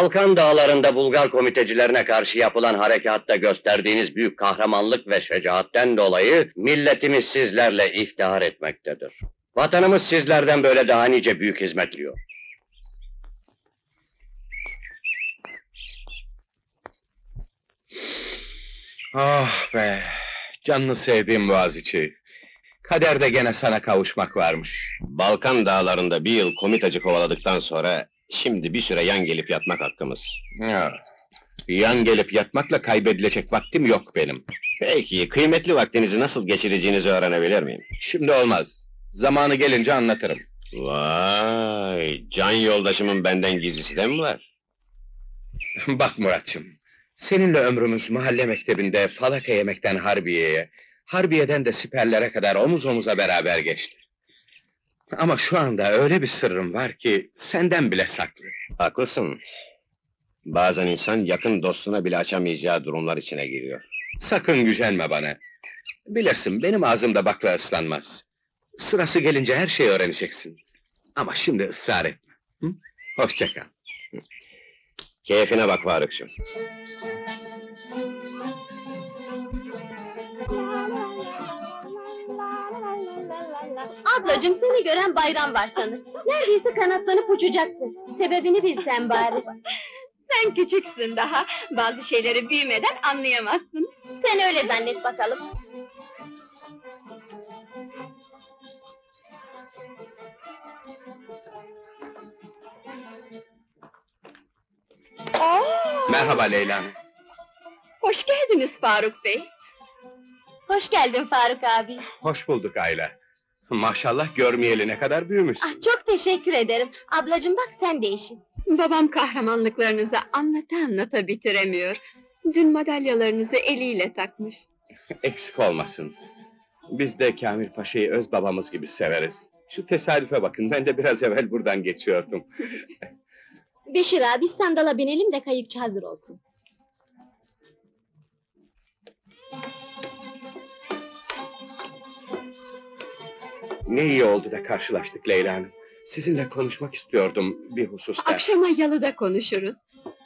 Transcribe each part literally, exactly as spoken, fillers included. Balkan dağlarında Bulgar komitecilerine karşı yapılan harekatta gösterdiğiniz büyük kahramanlık ve şecaatten dolayı milletimiz sizlerle iftihar etmektedir. Vatanımız sizlerden böyle daha nice büyük hizmet ediyor. Ah be, canını sevdiğim Boğaziçi. Kaderde gene sana kavuşmak varmış. Balkan dağlarında bir yıl komitacı kovaladıktan sonra şimdi bir süre yan gelip yatmak hakkımız. Ya, yan gelip yatmakla kaybedilecek vaktim yok benim. Peki, kıymetli vaktinizi nasıl geçireceğinizi öğrenebilir miyim? Şimdi olmaz. Zamanı gelince anlatırım. Vay, can yoldaşımın benden gizlisi de mi var? Bak Muratçım, seninle ömrümüz mahalle mektebinde falaka yemekten harbiyeye, harbiyeden de siperlere kadar omuz omuza beraber geçti. Ama şu anda öyle bir sırrım var ki senden bile saklı. Haklısın. Bazen insan yakın dostuna bile açamayacağı durumlar içine giriyor. Sakın gücenme bana. Bilirsin benim ağzımda bakla ıslanmaz. Sırası gelince her şeyi öğreneceksin. Ama şimdi ısrar etme. Hı? Hoşça kal. Keyfine bak Faruk'cum. Ablacığım, seni gören bayram var sanır. Neredeyse kanatlanıp uçacaksın. Sebebini bilsen bari. Sen küçüksün daha. Bazı şeyleri büyümeden anlayamazsın. Sen öyle zannet bakalım. Aa! Merhaba Leyla Hanım. Hoş geldiniz Faruk Bey. Hoş geldin Faruk abi. Hoş bulduk Ayla. Maşallah görmeyeli ne kadar büyümüşsün. Ah, çok teşekkür ederim. Ablacığım bak sen de işin. Babam kahramanlıklarınızı anlata anlata bitiremiyor. Dün madalyalarınızı eliyle takmış. Eksik olmasın. Biz de Kamil Paşa'yı öz babamız gibi severiz. Şu tesadüfe bakın, ben de biraz evvel buradan geçiyordum. Beşir abi, sandala binelim de kayıkçı hazır olsun. Ne iyi oldu da karşılaştık Leyla Hanım. Sizinle konuşmak istiyordum bir hususta. Akşama yalıda konuşuruz.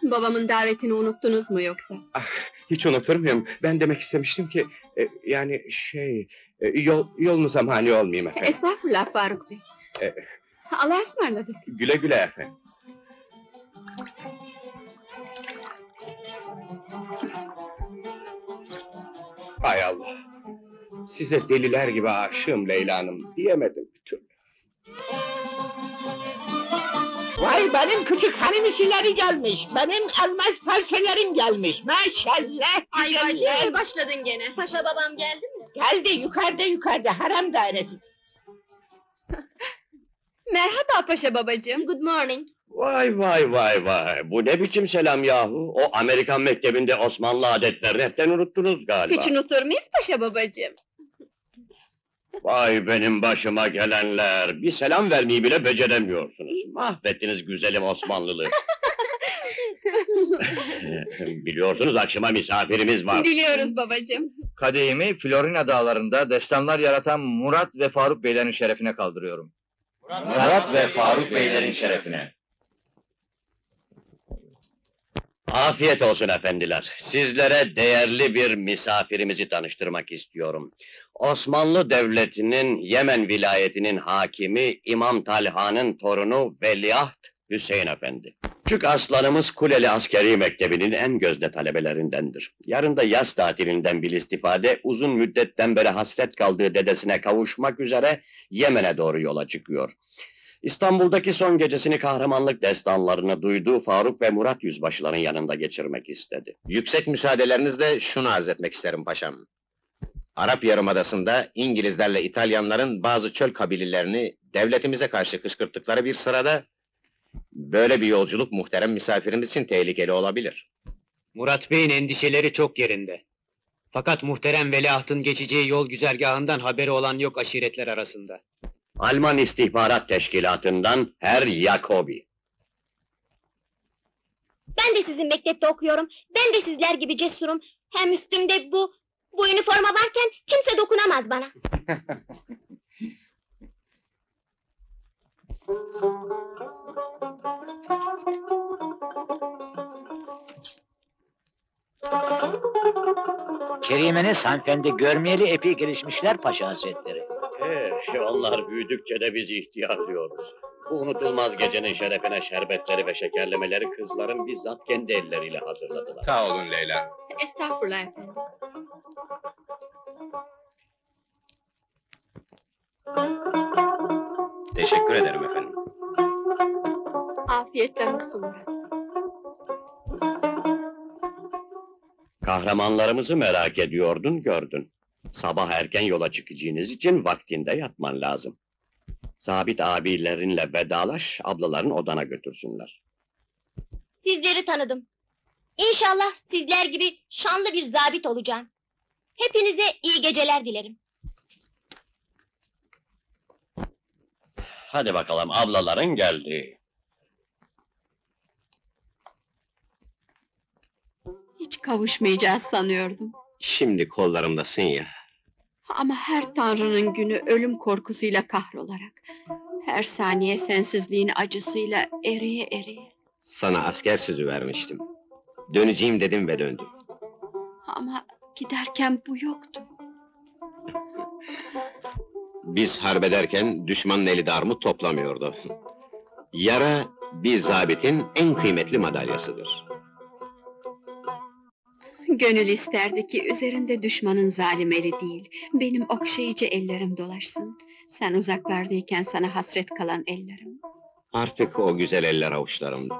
Babamın davetini unuttunuz mu yoksa? Ah, hiç unutur muyum? Ben demek istemiştim ki... E, yani şey... E, yol, yolunuza mani olmayayım efendim. Estağfurullah Faruk Bey. E, Allah'a ısmarladık. Güle güle efendim. Hay Allah! Size deliler gibi aşığım Leyla Hanım diyemedim bir türlü. Vay, benim küçük hanım işleri gelmiş. Benim elmas parçalarım gelmiş. Maşallah. Ay bacım, başladın gene. Paşa babam geldi mi? Geldi, yukarıda yukarıda haram dairesi. Merhaba Paşa babacığım. Good morning. Vay vay vay vay, bu ne biçim selam yahu? O Amerikan mektebinde Osmanlı adetlerini hepten unuttunuz galiba. Hiç unutur muyuz Paşa babacığım? Vay benim başıma gelenler, bir selam vermeyi bile beceremiyorsunuz. Mahvettiniz güzelim Osmanlılığı. Biliyorsunuz akşama misafirimiz var. Biliyoruz babacığım. Kadehimi Florina dağlarında destanlar yaratan Murat ve Faruk Beylerin şerefine kaldırıyorum. Murat, Murat ve Faruk Beylerin şerefine. Afiyet olsun efendiler. Sizlere değerli bir misafirimizi tanıştırmak istiyorum. Osmanlı Devleti'nin Yemen Vilayeti'nin hakimi İmam Talhan'ın torunu Veliaht Hüseyin Efendi. Küçük aslanımız Kuleli Askeri Mektebi'nin en gözde talebelerindendir. Yarın da yaz tatilinden bir istifade uzun müddetten beri hasret kaldığı dedesine kavuşmak üzere Yemen'e doğru yola çıkıyor. İstanbul'daki son gecesini kahramanlık destanlarını duyduğu Faruk ve Murat yüzbaşıların yanında geçirmek istedi. Yüksek müsaadelerinizle şunu arz etmek isterim paşam. Arap Yarımadası'nda İngilizlerle İtalyanların bazı çöl kabilelerini devletimize karşı kışkırttıkları bir sırada böyle bir yolculuk muhterem misafirimiz için tehlikeli olabilir. Murat Bey'in endişeleri çok yerinde. Fakat muhterem veliahtın geçeceği yol güzergahından haberi olan yok aşiretler arasında. Alman istihbarat teşkilatından El-Yakub. Ben de sizin mektepte okuyorum. Ben de sizler gibi cesurum. Hem üstümde bu bu üniforma varken kimse dokunamaz bana. Kerimeniz hanımefendi görmeyeli epey gelişmişler paşa hazretleri. He, onlar büyüdükçe de bizi ihtiyarlıyoruz. Bu unutulmaz gecenin şerefine şerbetleri ve şekerlemeleri kızların bizzat kendi elleriyle hazırladılar. Sağ olun Leyla. Estağfurullah efendim. Teşekkür ederim efendim. Afiyetle Murat. Kahramanlarımızı merak ediyordun, gördün. Sabah erken yola çıkacağınız için vaktinde yatman lazım. Sabit abilerinle vedalaş, ablaların odana götürsünler. Sizleri tanıdım. İnşallah sizler gibi şanlı bir zabit olacağım. Hepinize iyi geceler dilerim. Hadi bakalım, ablaların geldi. Hiç kavuşmayacağız sanıyordum. Şimdi kollarımdasın ya. Ama her tanrının günü ölüm korkusuyla kahrolarak, her saniye sensizliğin acısıyla eriye eriye. Sana asker sözü vermiştim. Döneceğim dedim ve döndüm. Ama giderken bu yoktu. Biz harbederken düşmanın eli darmut toplamıyordu. Yara bir zabitin en kıymetli madalyasıdır. Gönül isterdi ki üzerinde düşmanın zalim eli değil, benim okşayıcı ellerim dolaşsın. Sen uzaklardayken sana hasret kalan ellerim. Artık o güzel eller avuçlarımda.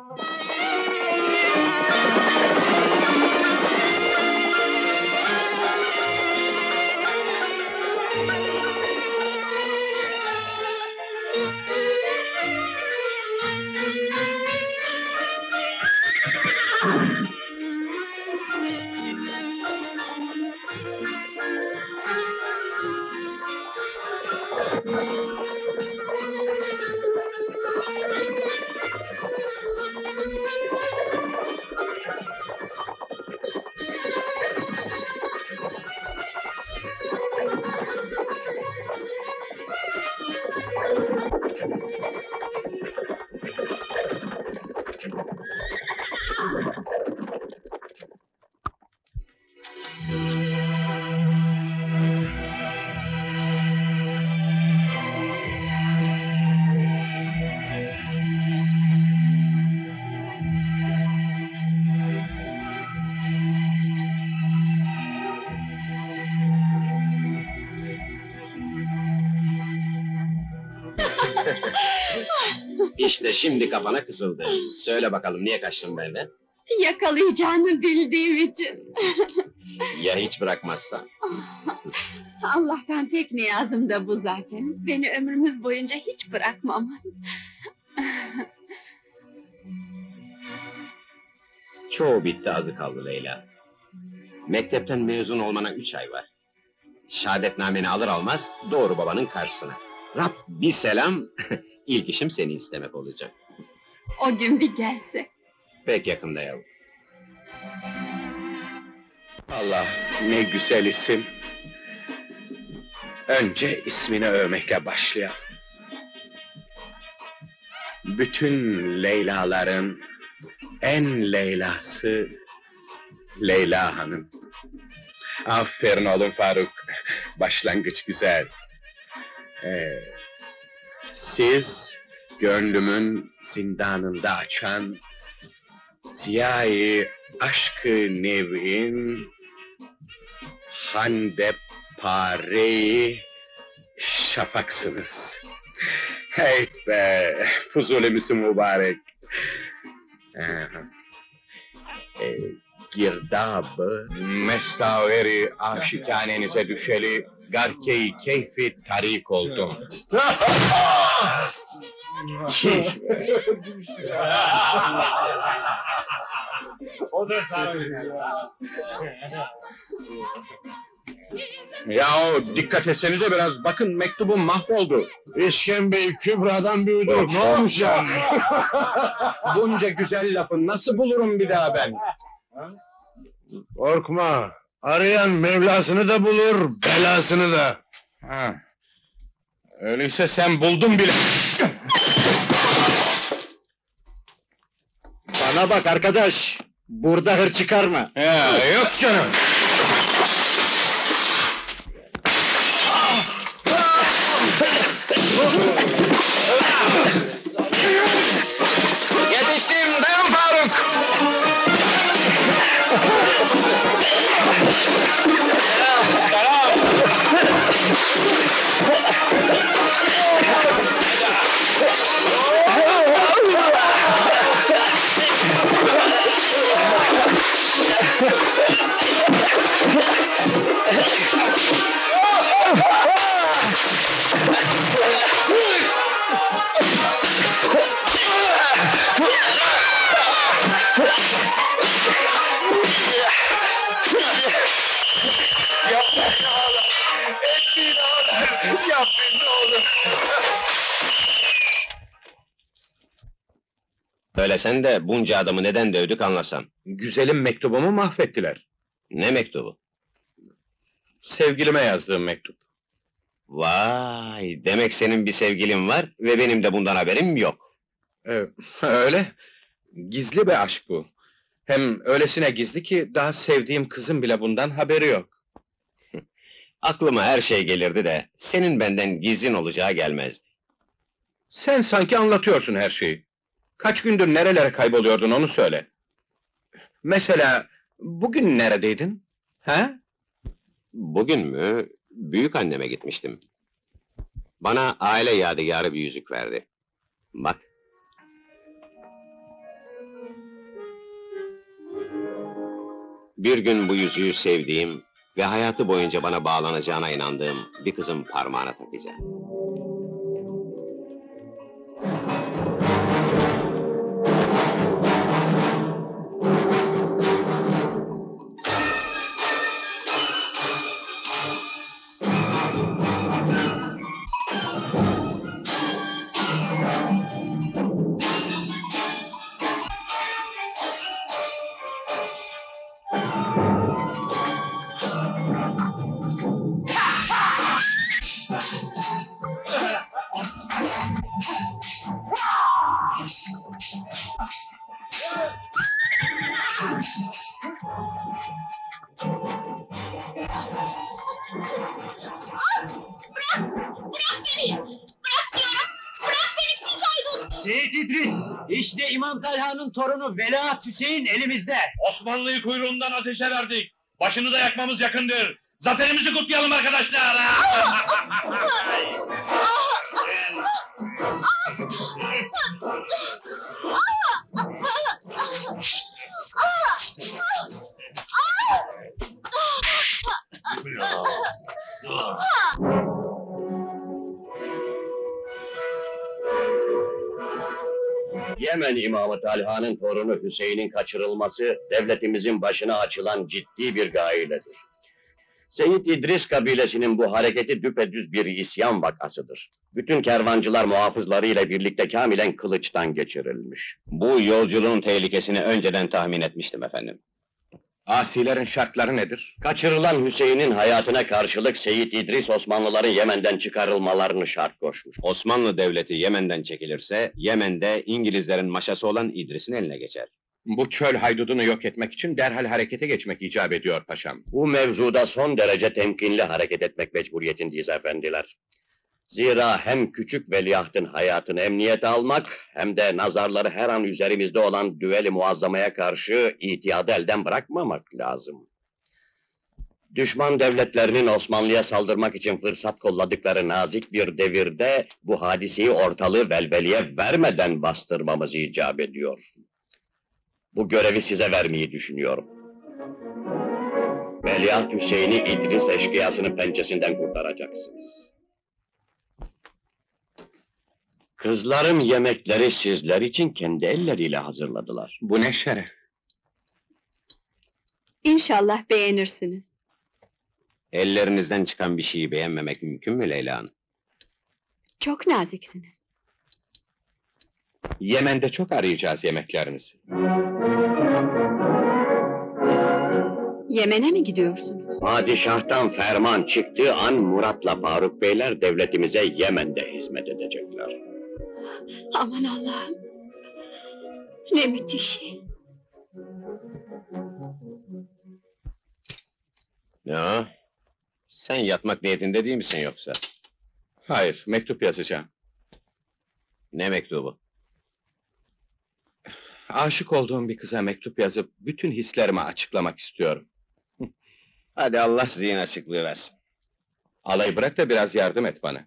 İşte şimdi kafana kısıldı. Söyle bakalım, niye kaçtın benden? Yakalayacağını bildiğim için. Ya hiç bırakmazsa? Allah'tan tek niyazım da bu zaten. Beni ömrümüz boyunca hiç bırakmaman. Çoğu bitti, azı kaldı Leyla. Mektepten mezun olmana üç ay var. Şehadetnameni alır almaz doğru babanın karşısına. Rabbi selam. İlk işim seni istemek olacak. O gün bir gelse. Pek yakında yavrum. Allah, ne güzel isim. Önce ismini övmekle başlayalım. Bütün Leyla'ların en Leyla'sı Leyla Hanım. Aferin oğlum Faruk. Başlangıç güzel. Ee, siz gönlümün zindanında açan ziyayı aşkı nev'in handepare-i şafaksınız. Hey be, fuzulemiz mübarek. Ee, e, girdabı mestaveri aşikanenize düşeli garke-i keyfi tarik oldum. O da yahu dikkat etsenize biraz, bakın mektubum mahvoldu. İşkembeyi Kübra'dan büyüdü. Ne olmuş ya? Bunca güzel lafı nasıl bulurum bir daha ben? Korkma. Arayan Mevlasını da bulur, belasını da. Ha. Öyleyse sen buldun bile. Bana bak arkadaş, Burada hır çıkarma. He, yok canım. Yetiştim, dayan Faruk. Selam. Söylesen de bunca adamı neden dövdük anlasam. Güzelim mektubumu mahvettiler. Ne mektubu? Sevgilime yazdığım mektup. Vay, demek senin bir sevgilin var ve benim de bundan haberim yok. Ee, öyle. Gizli bir aşk bu. Hem öylesine gizli ki daha sevdiğim kızım bile bundan haberi yok. Aklıma her şey gelirdi de senin benden gizlin olacağı gelmezdi. Sen sanki anlatıyorsun her şeyi. Kaç gündür nerelere kayboluyordun onu söyle. Mesela bugün neredeydin? He? Bugün mü? Büyük anneme gitmiştim. Bana aile yadigarı bir yüzük verdi. Bak. Bir gün bu yüzüğü sevdiğim ve hayatı boyunca bana bağlanacağına inandığım bir kızın parmağına takacağım. İmam Talhan'ın torunu Veliaht Hüseyin elimizde. Osmanlı'yı kuyruğundan ateşe verdik. Başını da yakmamız yakındır. Zaferimizi kutlayalım arkadaşlar. Yemen İmam Talhan'ın torunu Hüseyin'in kaçırılması devletimizin başına açılan ciddi bir gailedir. Seyyid İdris kabilesinin bu hareketi düpedüz bir isyan vakasıdır. Bütün kervancılar muhafızlarıyla birlikte kamilen kılıçtan geçirilmiş. Bu yolculuğun tehlikesini önceden tahmin etmiştim efendim. Asilerin şartları nedir? Kaçırılan Hüseyin'in hayatına karşılık Seyyid İdris Osmanlıların Yemen'den çıkarılmalarını şart koşmuş. Osmanlı devleti Yemen'den çekilirse Yemen'de İngilizlerin maşası olan İdris'in eline geçer. Bu çöl haydudunu yok etmek için derhal harekete geçmek icap ediyor paşam. Bu mevzuda son derece temkinli hareket etmek mecburiyetindeyiz efendiler. Zira hem küçük veliahtın hayatını emniyete almak, hem de nazarları her an üzerimizde olan düveli muazzamaya karşı itiyadı elden bırakmamak lazım. Düşman devletlerinin Osmanlı'ya saldırmak için fırsat kolladıkları nazik bir devirde, bu hadiseyi ortalığı velveliye vermeden bastırmamız icap ediyor. Bu görevi size vermeyi düşünüyorum. Veliaht Hüseyin'i İdris eşkıyasının pençesinden kurtaracaksınız. Kızlarım yemekleri sizler için kendi elleriyle hazırladılar. Bu ne şeref. İnşallah beğenirsiniz. Ellerinizden çıkan bir şeyi beğenmemek mümkün mü Leyla Hanım? Çok naziksiniz. Yemen'de çok arayacağız yemeklerinizi. Yemen'e mi gidiyorsunuz? Padişah'tan ferman çıktığı an Murat'la Faruk Beyler devletimize Yemen'de hizmet edecekler. Aman Allah'ım! Ne müthiş! Ne o? Sen yatmak niyetinde değil misin yoksa? Hayır, mektup yazacağım. Ne mektubu? Aşık olduğum bir kıza mektup yazıp bütün hislerimi açıklamak istiyorum. Hadi Allah zihin açıklığı versin. Alayı bırak da biraz yardım et bana.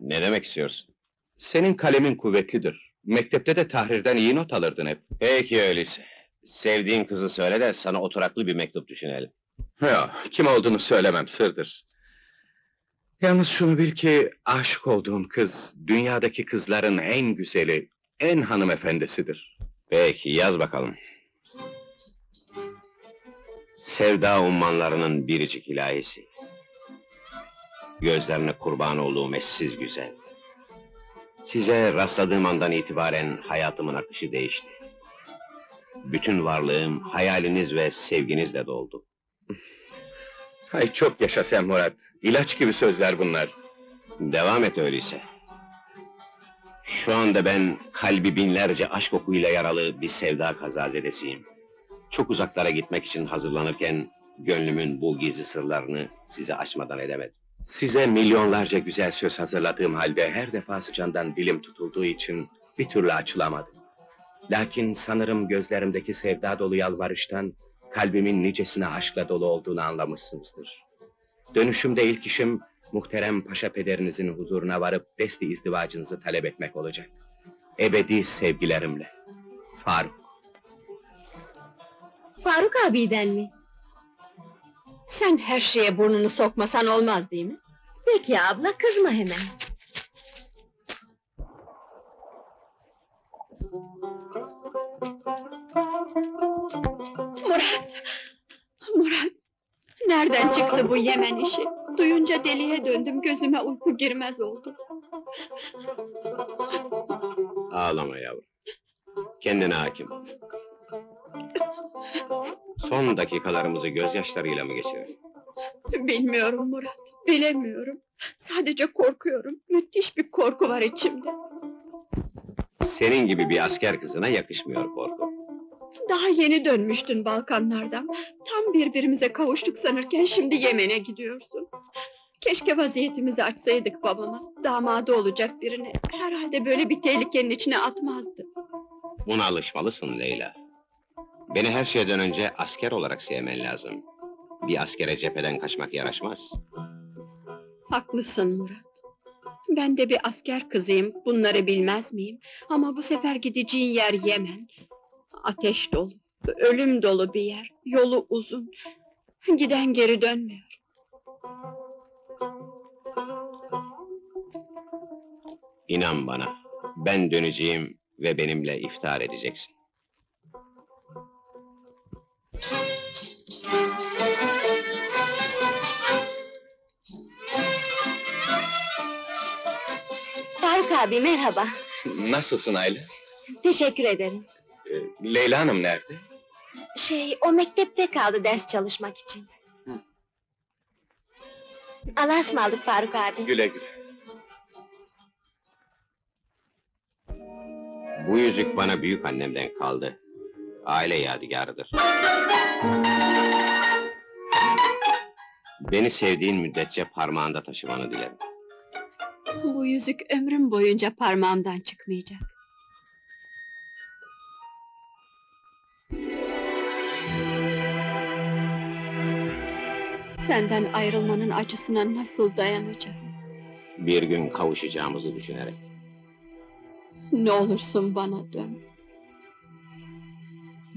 Ne demek istiyorsun? Senin kalemin kuvvetlidir. Mektepte de tahrirden iyi not alırdın hep. Peki öyleyse. Sevdiğin kızı söyle de sana oturaklı bir mektup düşünelim. Yok, kim olduğunu söylemem, sırdır. Yalnız şunu bil ki, aşık olduğum kız, dünyadaki kızların en güzeli, en hanımefendisidir. Peki, yaz bakalım. Sevda ummanlarının biricik ilahisi. Gözlerine kurban olduğum eşsiz güzel. Size rastladığım andan itibaren hayatımın akışı değişti. Bütün varlığım, hayaliniz ve sevginizle doldu. Ay çok yaşa sen Murat, ilaç gibi sözler bunlar. Devam et öyleyse. Şu anda ben kalbi binlerce aşk okuyla yaralı bir sevda kazazedesiyim. Çok uzaklara gitmek için hazırlanırken gönlümün bu gizli sırlarını size açmadan edemedim. Size milyonlarca güzel söz hazırladığım halde her defası candan dilim tutulduğu için bir türlü açılamadım. Lakin sanırım gözlerimdeki sevda dolu yalvarıştan kalbimin nicesine aşkla dolu olduğunu anlamışsınızdır. Dönüşümde ilk işim muhterem paşa pederinizin huzuruna varıp desti izdivacınızı talep etmek olacak. Ebedi sevgilerimle. Faruk. Faruk abiden mi? Sen her şeye burnunu sokmasan olmaz değil mi? Peki abla, kızma hemen. Murat! Murat! Nereden çıktı bu Yemen işi? Duyunca deliye döndüm, gözüme uyku girmez oldu. Ağlama yavrum. Kendine hakim ol. Son dakikalarımızı gözyaşlarıyla mı geçiriyoruz? Bilmiyorum Murat, bilemiyorum. Sadece korkuyorum, müthiş bir korku var içimde. Senin gibi bir asker kızına yakışmıyor korku. Daha yeni dönmüştün Balkanlardan. Tam birbirimize kavuştuk sanırken şimdi Yemen'e gidiyorsun. Keşke vaziyetimizi açsaydık babama. Damadı olacak birini herhalde böyle bir tehlikenin içine atmazdı. Buna alışmalısın Leyla. Beni her şeyden önce asker olarak sevmen lazım. Bir askere cepheden kaçmak yaraşmaz. Haklısın Murat. Ben de bir asker kızıyım, bunları bilmez miyim? Ama bu sefer gideceğin yer Yemen. Ateş dolu, ölüm dolu bir yer, yolu uzun. Giden geri dönmüyor. İnan bana, ben döneceğim ve benimle iftar edeceksin. Faruk abi merhaba. Nasılsın Ayla? Teşekkür ederim. Ee, Leyla Hanım nerede? Şey, o mektepte kaldı ders çalışmak için. Hı. Allah'a ısmarladık Faruk abi. Güle güle. Bu yüzük bana büyük annemden kaldı. Aile yadigarıdır. Beni sevdiğin müddetçe parmağında taşımanı dilerim. Bu yüzük ömrüm boyunca parmağımdan çıkmayacak. Senden ayrılmanın acısına nasıl dayanacağım? Bir gün kavuşacağımızı düşünerek. Ne olursun bana dön.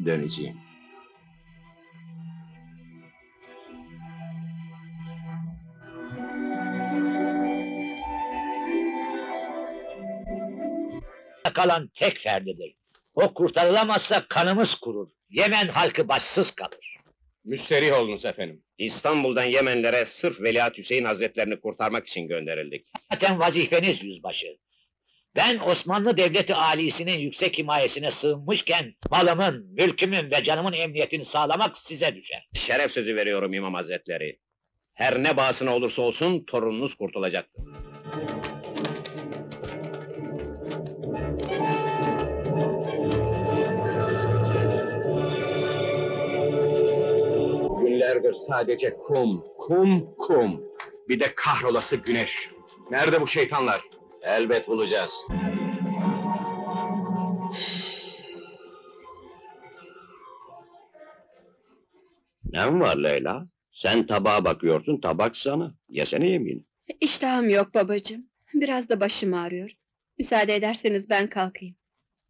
Döneceğim. Kalan tek ferdidir. O kurtarılamazsa kanımız kurur. Yemen halkı başsız kalır. Müsterih olunuz efendim. İstanbul'dan Yemenlere sırf Veliaht Hüseyin Hazretlerini kurtarmak için gönderildik. Zaten vazifeniz yüzbaşı. Ben Osmanlı Devleti âlisinin yüksek himayesine sığınmışken malımın, mülkümün ve canımın emniyetini sağlamak size düşer. Şeref sözü veriyorum İmam Hazretleri. Her ne bağısına olursa olsun torununuz kurtulacaktır. Berger sadece kum, kum, kum. Bir de kahrolası güneş. Nerede bu şeytanlar? Elbet bulacağız. Ne var Leyla? Sen tabağa bakıyorsun, tabak sana. Yesene yemeğini. İştahım yok babacığım. Biraz da başım ağrıyor. Müsaade ederseniz ben kalkayım.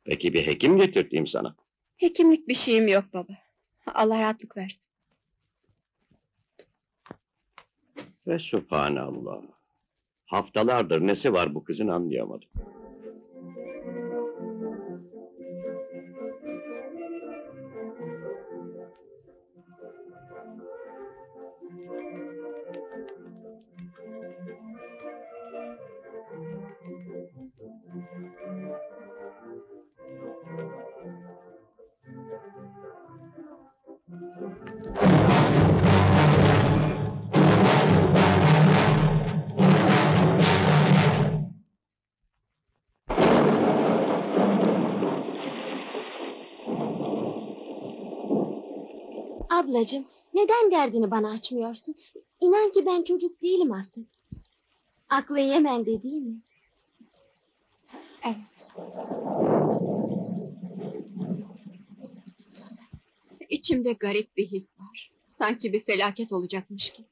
Peki bir hekim getirteyim sana. Hekimlik bir şeyim yok baba. Allah rahatlık versin. Ve subhanallah. Haftalardır nesi var bu kızın anlayamadım. Ablacığım, neden derdini bana açmıyorsun? İnan ki ben çocuk değilim artık. Aklın Yemen'de değil mi? Evet. İçimde garip bir his var. Sanki bir felaket olacakmış gibi.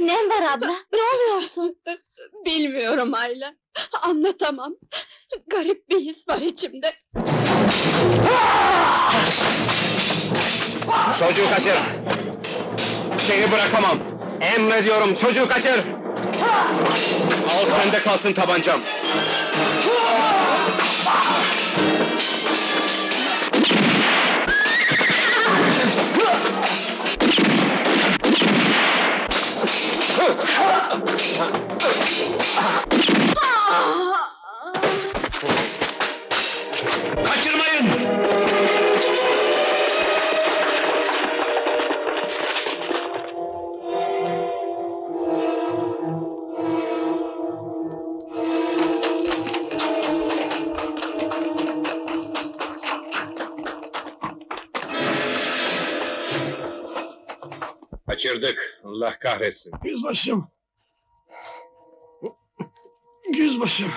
Ne var abla? Ne oluyorsun? Bilmiyorum Ayla. Anlatamam. Garip bir his var içimde. Çocuğu kaçır. Seni bırakamam. Emrediyorum, çocuğu kaçır. Al sende kalsın tabancam. Kaçırmayın! Kaçırdık. Allah kahretsin. Yüzbaşım. Yüzbaşım.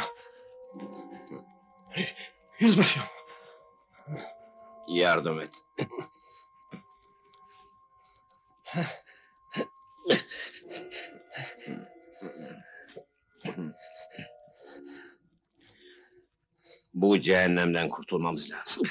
Yüzbaşım. Yardım et. Bu cehennemden kurtulmamız lazım.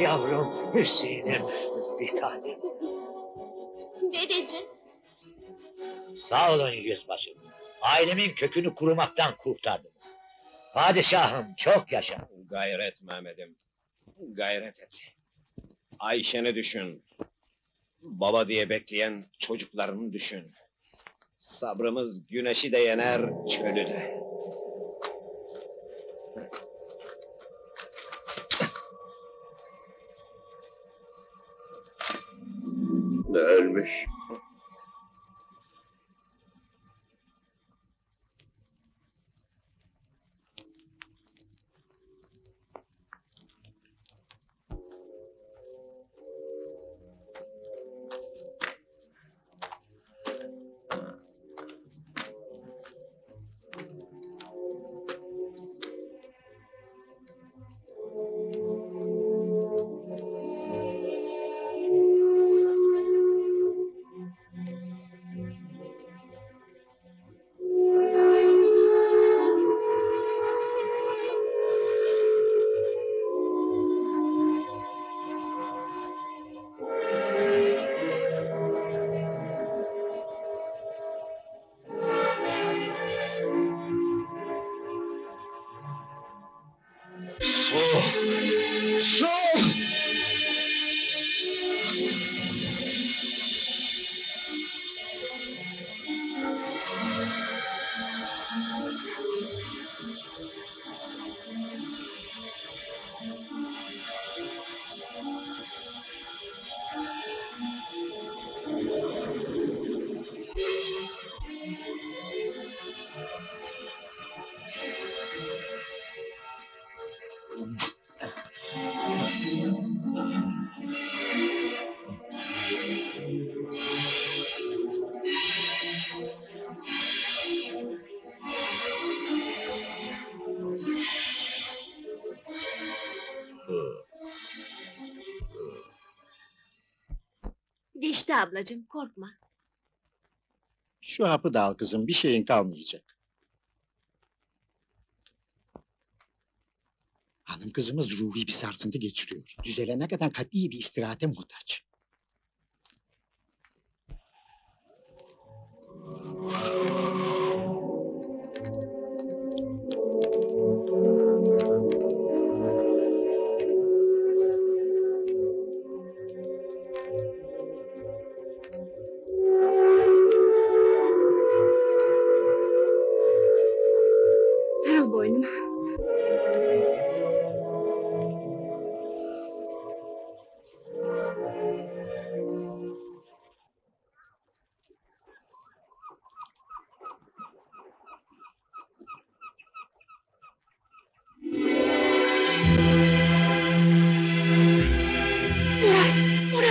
Yavrum, Hüseyin'im, bir tanem. Dedeciğim. Sağ olun yüzbaşım. Ailemin kökünü kurumaktan kurtardınız. Padişahım çok yaşa. Gayret Mehmet'im, gayret et. Ayşe'ni düşün. Baba diye bekleyen çocuklarını düşün. Sabrımız güneşi de yener, çölü de. Ölmüş. İşte ablacığım, korkma. Şu hapı da al kızım, bir şeyin kalmayacak. Hanım kızımız ruhi bir sarsıntı geçiriyor. Düzelene kadar kat'i bir istirahate muhtaç.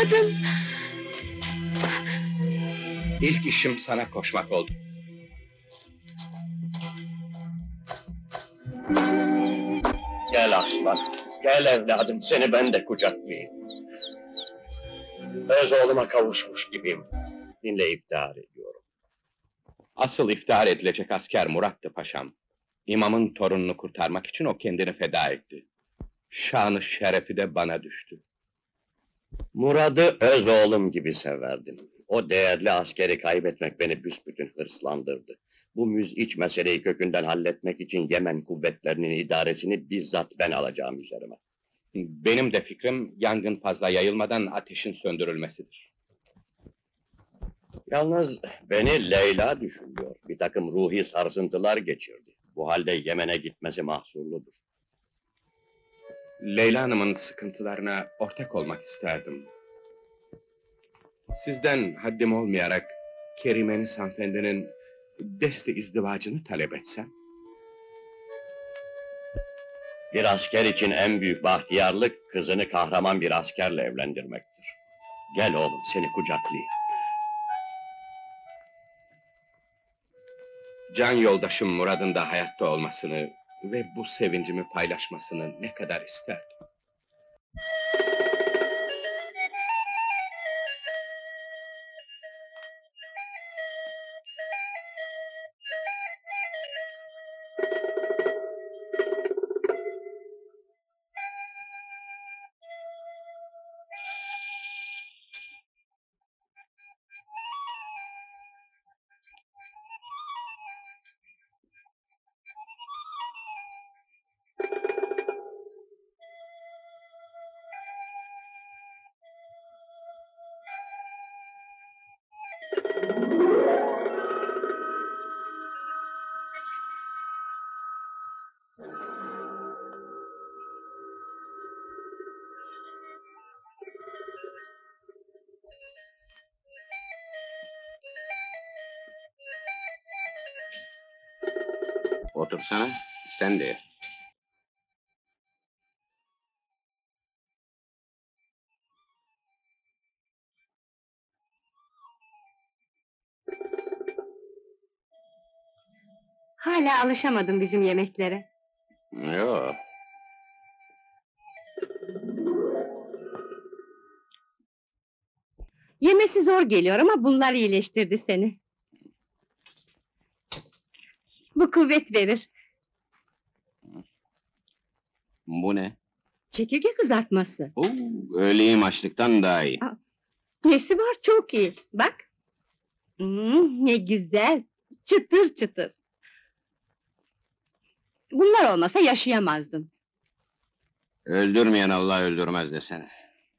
anladım. İlk işim sana koşmak oldu. Gel aslan, gel evladım, seni ben de kucaklayayım. Öz oğluma kavuşmuş gibiyim. Dinle, iftihar ediyorum. Asıl iftihar edilecek asker Murat'tı paşam. İmamın torununu kurtarmak için o kendini feda etti. Şanı şerefi de bana düştü. Murad'ı öz oğlum gibi severdim. O değerli askeri kaybetmek beni büsbütün hırslandırdı. Bu müziç meseleyi kökünden halletmek için Yemen kuvvetlerinin idaresini bizzat ben alacağım üzerime. Benim de fikrim yangın fazla yayılmadan ateşin söndürülmesidir. Yalnız beni Leyla düşünüyor. Bir takım ruhi sarsıntılar geçirdi. Bu halde Yemen'e gitmesi mahsurludur. Leyla Hanım'ın sıkıntılarına ortak olmak isterdim. Sizden haddim olmayarak Kerimeniz hanımefendinin deste izdivacını talep etsem? Bir asker için en büyük bahtiyarlık kızını kahraman bir askerle evlendirmektir. Gel oğlum, seni kucaklayayım. Can yoldaşım Murad'ın da hayatta olmasını ve bu sevincimi paylaşmasını ne kadar isterdim. Otursana, sen de. Hala alışamadım bizim yemeklere. Yoo. Yemesi zor geliyor ama bunlar iyileştirdi seni. Bu kuvvet verir. Bu ne? Çekirge kızartması. Oo, öğleyim açlıktan daha iyi. Aa, nesi var, çok iyi. Bak. Hmm, ne güzel. Çıtır çıtır. Bunlar olmasa yaşayamazdım. Öldürmeyen Allah öldürmez desene.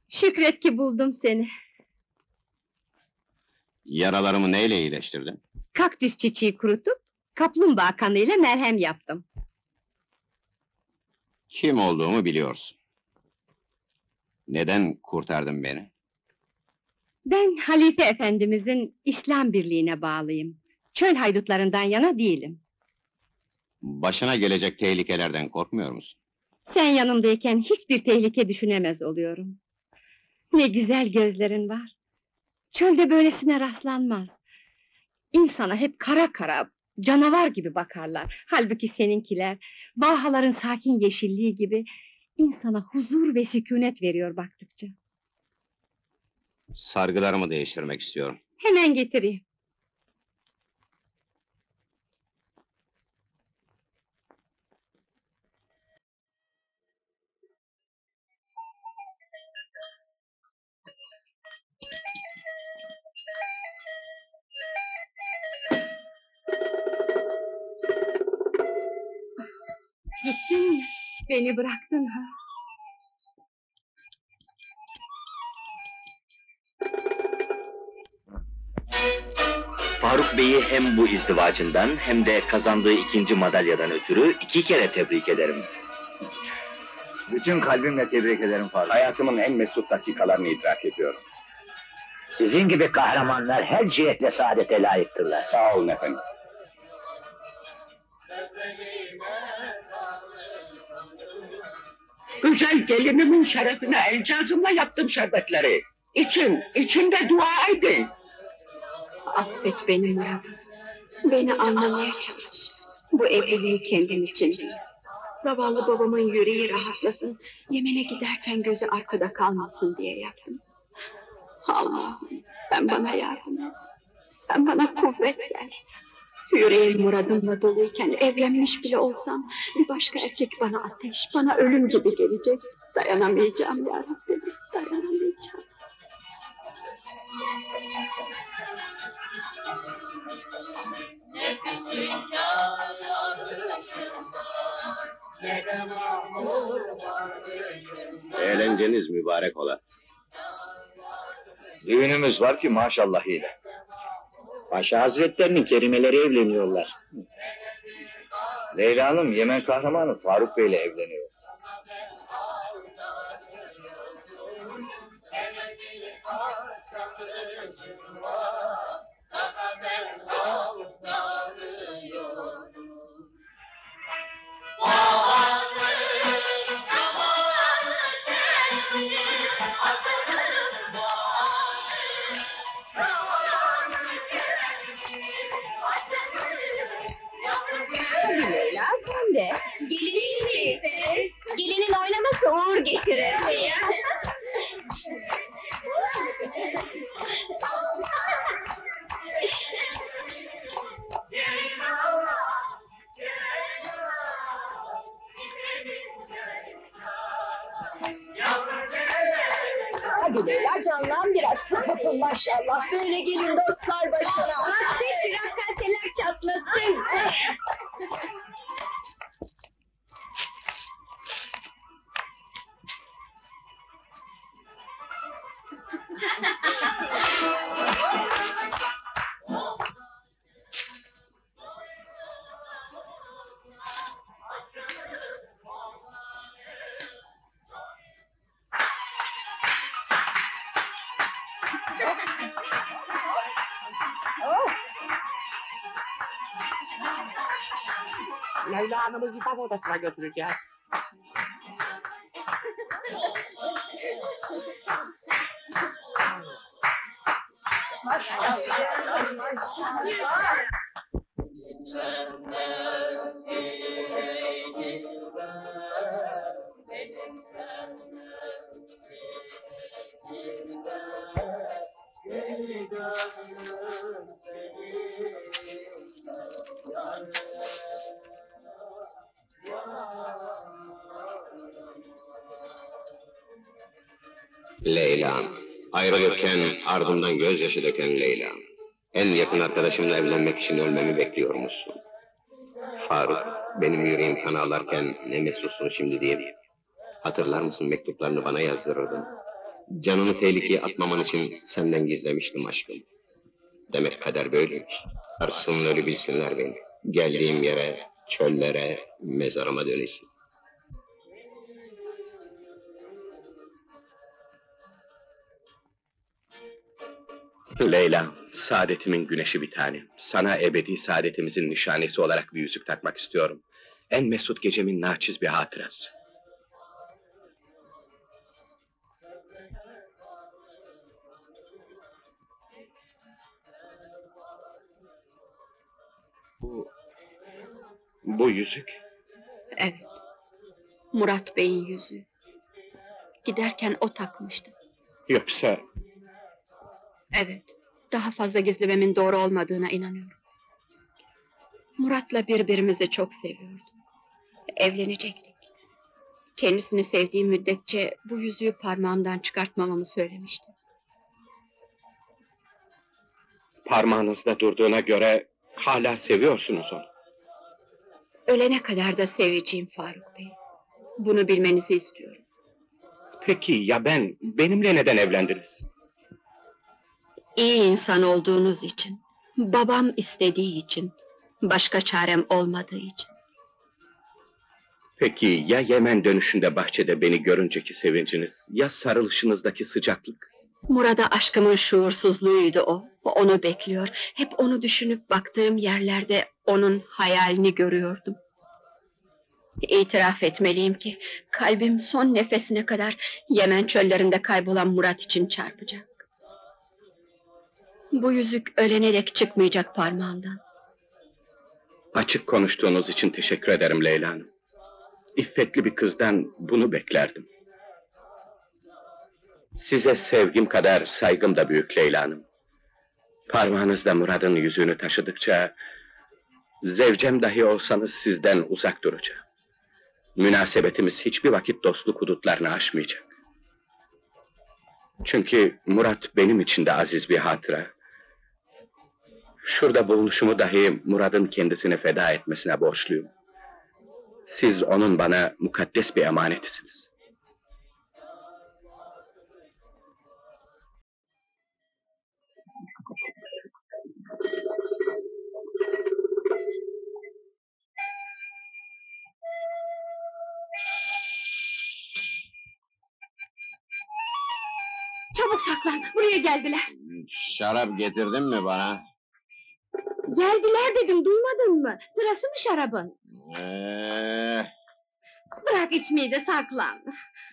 Şükret ki buldum seni. Yaralarımı neyle iyileştirdin? Kaktüs çiçeği kurutup kaplumbağa kanıyla merhem yaptım. Kim olduğumu biliyorsun. Neden kurtardın beni? Ben Halife Efendimizin İslam Birliği'ne bağlıyım. Çöl haydutlarından yana değilim. Başına gelecek tehlikelerden korkmuyor musun? Sen yanımdayken hiçbir tehlike düşünemez oluyorum. Ne güzel gözlerin var. Çölde böylesine rastlanmaz. İnsana hep kara kara, canavar gibi bakarlar. Halbuki seninkiler, vahaların sakin yeşilliği gibi, insana huzur ve sükunet veriyor baktıkça. Sargılarımı değiştirmek istiyorum. Hemen getireyim. Gittin mi? Beni bıraktın ha? Faruk Bey'i hem bu izdivacından hem de kazandığı ikinci madalyadan ötürü iki kere tebrik ederim. Bütün kalbimle tebrik ederim Faruk. Hayatımın en mesut dakikalarını idrak ediyorum. Sizin gibi kahramanlar her cihetle saadete layıktırlar. Sağ olun efendim. Güzel gelinimin şerefine el cazımla yaptım şerbetleri. İçin, içinde dua edin. Affet beni Murat. Beni anlamaya çalış. Bu evliliği kendim için değil. Zavallı babamın yüreği rahatlasın, Yemen'e giderken gözü arkada kalmasın diye yaptım. Allah'ım sen bana yardım et. Sen bana kuvvet ver. Yüreğim muradımla doluyken evlenmiş bile olsam bir başka erkek bana ateş, bana ölüm gibi gelecek. Dayanamayacağım ya Rabbi, dayanamayacağım. Nefesim eğlenceniz mübarek ola. Düğünümüz var ki maşallah ile. Paşa Hazretlerinin kerimeleri evleniyorlar. Leyla Hanım Yemen kahramanı Faruk Bey ile evleniyor. Leyla sen de. Gelinin, gelinin oynaması uğur getirir. Hadi Leyla canlan biraz. Maşallah böyle gelin dostlar başına. Hadi biraz kalteler çatlasın. Leyla Hanım'ı kitap odasına götüreceğiz. Leyla, ayrılırken ardımdan gözyaşı döken Leyla, en yakın arkadaşımla evlenmek için ölmemi bekliyormuşsun. Faruk, benim yüreğim kan ağlarken ne mesutsun şimdi diye. Hatırlar mısın mektuplarını bana yazdırırdın. Canını tehlikeye atmaman için senden gizlemiştim aşkım. Demek kader böyleymiş. Arsın ölü bilsinler beni. Geldiğim yere, çöllere, mezarıma dönüşün. Leyla, saadetimin güneşi bir tanem. Sana ebedi saadetimizin nişanesi olarak bir yüzük takmak istiyorum. En mesut gecemin naçiz bir hatırası. Bu... Bu yüzük? Evet. Murat Bey'in yüzüğü. Giderken o takmıştı. Yoksa... Evet, daha fazla gizlememin doğru olmadığına inanıyorum. Murat'la birbirimizi çok seviyorduk. Evlenecektik. Kendisini sevdiğim müddetçe bu yüzüğü parmağımdan çıkartmamamı söylemişti. Parmağınızda durduğuna göre hala seviyorsunuz onu. Ölene kadar da seveceğim Faruk Bey. Bunu bilmenizi istiyorum. Peki ya ben, benimle neden evlendiniz? İyi insan olduğunuz için, babam istediği için, başka çarem olmadığı için. Peki ya Yemen dönüşünde bahçede beni görünceki sevinciniz, ya sarılışınızdaki sıcaklık? Murat'a aşkımın şuursuzluğuydu o, onu bekliyor. Hep onu düşünüp baktığım yerlerde onun hayalini görüyordum. İtiraf etmeliyim ki kalbim son nefesine kadar Yemen çöllerinde kaybolan Murat için çarpacak. Bu yüzük ölene dek çıkmayacak parmağımdan. Açık konuştuğunuz için teşekkür ederim Leyla Hanım. İffetli bir kızdan bunu beklerdim. Size sevgim kadar saygım da büyük Leyla Hanım. Parmağınızda Murad'ın yüzüğünü taşıdıkça zevcem dahi olsanız sizden uzak duracağım. Münasebetimiz hiçbir vakit dostluk hudutlarını aşmayacak. Çünkü Murat benim için de aziz bir hatıra. Şurada bulunuşumu dahi Murad'ın kendisini feda etmesine borçluyum. Siz onun bana mukaddes bir emanetisiniz. Çabuk saklan, buraya geldiler. Şarap getirdin mi bana? Geldiler dedim, duymadın mı? Sırası mı şarabın? Ee... Bırak içmeyi de saklan.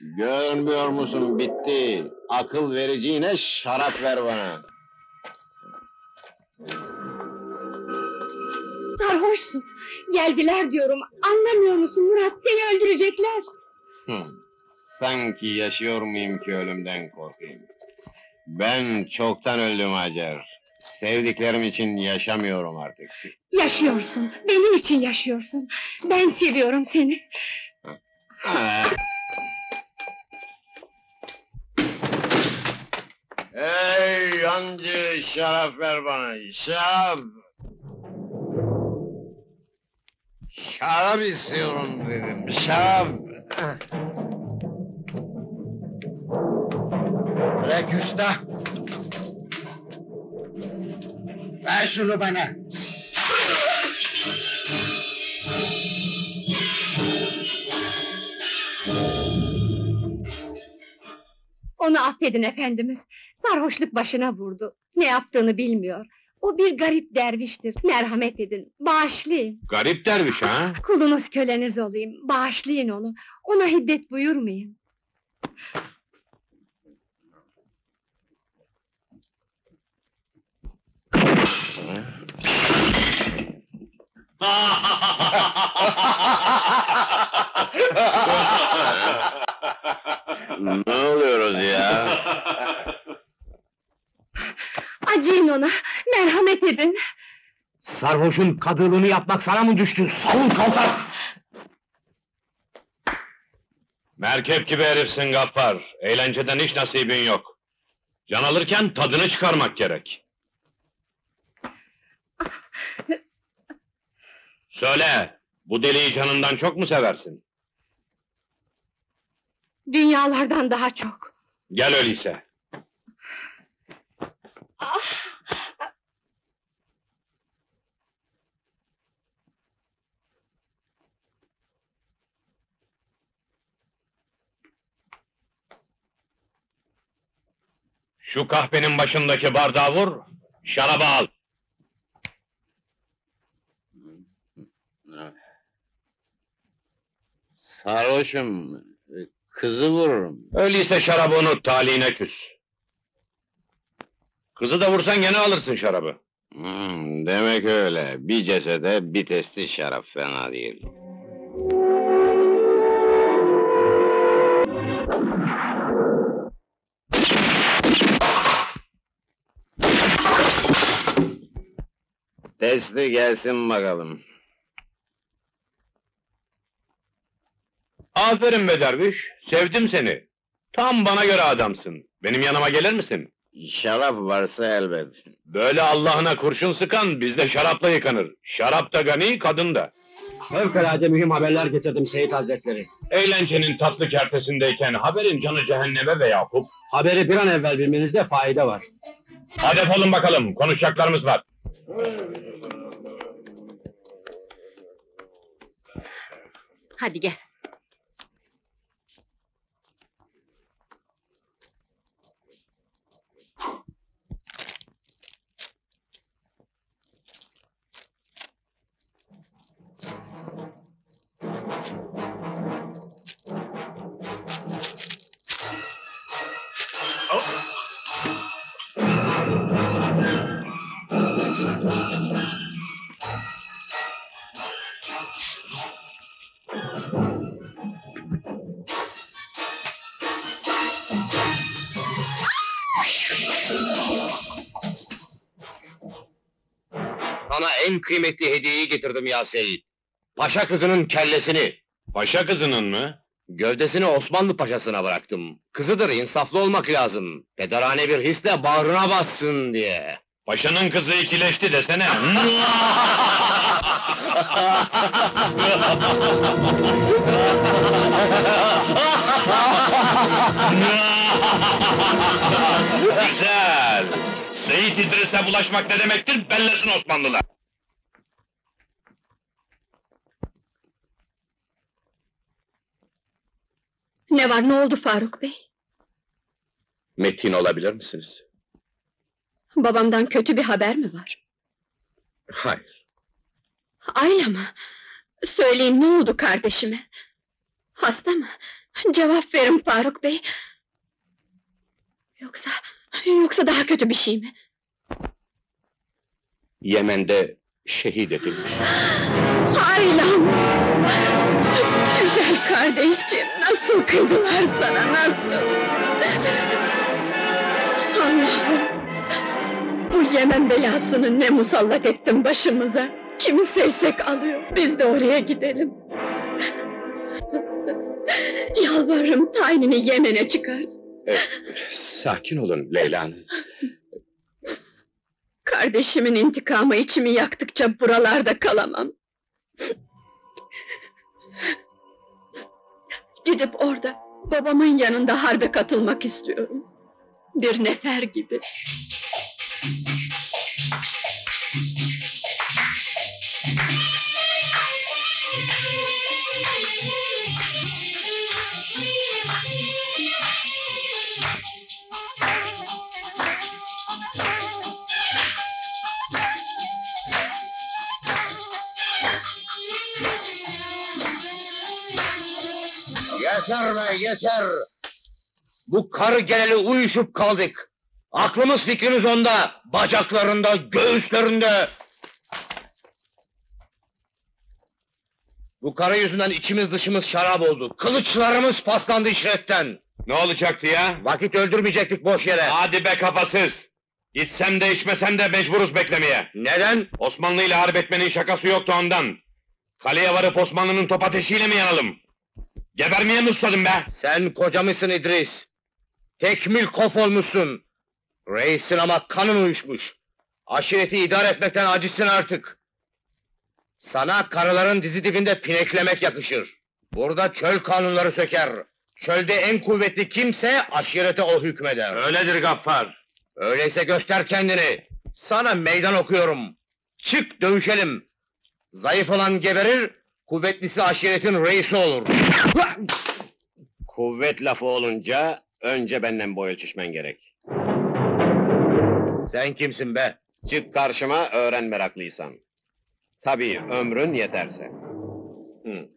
Görmüyor musun, bitti. Akıl vericiğine şarap ver bana. Sarhoşsun, geldiler diyorum. Anlamıyor musun Murat, seni öldürecekler. Hı. Sanki yaşıyor muyum ki ölümden korkayım? Ben çoktan öldüm Hacer. Sevdiklerim için yaşamıyorum artık. Yaşıyorsun, benim için yaşıyorsun. Ben seviyorum seni. Hey yancı, şarap ver bana, şarap! Şarap istiyorum dedim, şarap! Bek usta! Ver şunu bana! Onu affedin efendimiz. Sarhoşluk başına vurdu. Ne yaptığını bilmiyor. O bir garip derviştir. Merhamet edin, bağışlayın. Garip derviş ha? Kulunuz, köleniz olayım. Bağışlayın onu. Ona hiddet buyurmayın. Ne oluyoruz ya? Acıyın ona, merhamet edin. Sarhoşun kadılığını yapmak sana mı düştü? Savun kalkar! Merkep gibi herifsin Gaffar. Eğlenceden hiç nasibin yok. Can alırken tadını çıkarmak gerek. Söyle, bu deliyi canından çok mu seversin? Dünyalardan daha çok. Gel öyleyse. Şu kahvenin başındaki bardağı vur, şarabı al. Sarhoşum, kızı vururum. Öyleyse şarabı unut, talihine küs. Kızı da vursan gene alırsın şarabı. Hmm, demek öyle. Bir cesede bir testi şarap fena değil. Testi gelsin bakalım. Aferin be derviş, sevdim seni. Tam bana göre adamsın. Benim yanıma gelir misin? Şarap varsa elbet. Böyle Allah'ına kurşun sıkan bizde şarapla yıkanır. Şarap da gani, kadın da. Fevkalade mühim haberler getirdim Seyyid Hazretleri. Eğlencenin tatlı kertesindeyken haberin canı cehenneme ve Yakup. Haberi bir an evvel bilmenizde fayda var. Hadi olun bakalım, konuşacaklarımız var. Hadi gel. Thank you. Sana en kıymetli hediyeyi getirdim ya Seyyid. Paşa kızının kellesini. Paşa kızının mı? Gövdesini Osmanlı paşasına bıraktım. Kızıdır, insaflı olmak lazım. Pederane bir hisle bağrına bassın diye. Paşanın kızı ikileşti desene. Güzel! Seyyid İdris'e bulaşmak ne demektir, bellesin Osmanlılar! Ne var, ne oldu Faruk Bey? Metin olabilir misiniz? Babamdan kötü bir haber mi var? Hayır. Ayla mı? Söyleyin, ne oldu kardeşime? Hasta mı? Cevap verin Faruk Bey. Yoksa, yoksa daha kötü bir şey mi? Yemen'de şehit edilmiş. Ayla! Güzel kardeşciğim, nasıl kıydılar sana, nasıl? Allah'ım! Bu Yemen belasını ne musallat ettin başımıza! Kimi sevsek alıyor, biz de oraya gidelim! Yalvarırım, tayinini Yemen'e çıkar! Ee, sakin olun Leyla Hanım! Kardeşimin intikamı içimi yaktıkça buralarda kalamam! Gidip orada, babamın yanında harbe katılmak istiyorum. Bir nefer gibi. Yeter be, yeter! Bu karı geleli uyuşup kaldık! Aklımız fikrimiz onda, bacaklarında, göğüslerinde! Bu karı yüzünden içimiz dışımız şarap oldu, kılıçlarımız paslandı işretten! Ne olacaktı ya? Vakit öldürmeyecektik boş yere! Hadi be kafasız! İçsem de içmesem de mecburuz beklemeye! Neden? Osmanlı ile harp etmenin şakası yoktu ondan! Kaleye varıp Osmanlı'nın top ateşiyle mi yanalım? Gebermeye mi ustadın be? Sen kocamışsın İdris! Tekmil kof olmuşsun! Reisin ama kanın uyuşmuş! Aşireti idare etmekten acizsin artık! Sana karıların dizi dibinde pineklemek yakışır! Burada çöl kanunları söker! Çölde en kuvvetli kimse, aşirete o hükmeder! Öyledir Gaffar! Öyleyse göster kendini! Sana meydan okuyorum! Çık dövüşelim! Zayıf olan geberir, kuvvetlisi aşiretin reisi olur! Kuvvet lafı olunca, önce benden boy ölçüşmen gerek. Sen kimsin be? Çık karşıma, öğren meraklıysan. Tabii, ömrün yeterse. Hı.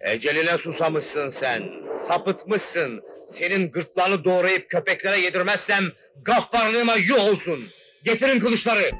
Eceline susamışsın sen, sapıtmışsın. Senin gırtlağını doğrayıp köpeklere yedirmezsem, gaffarlığıma yuh olsun! Getirin kılıçları!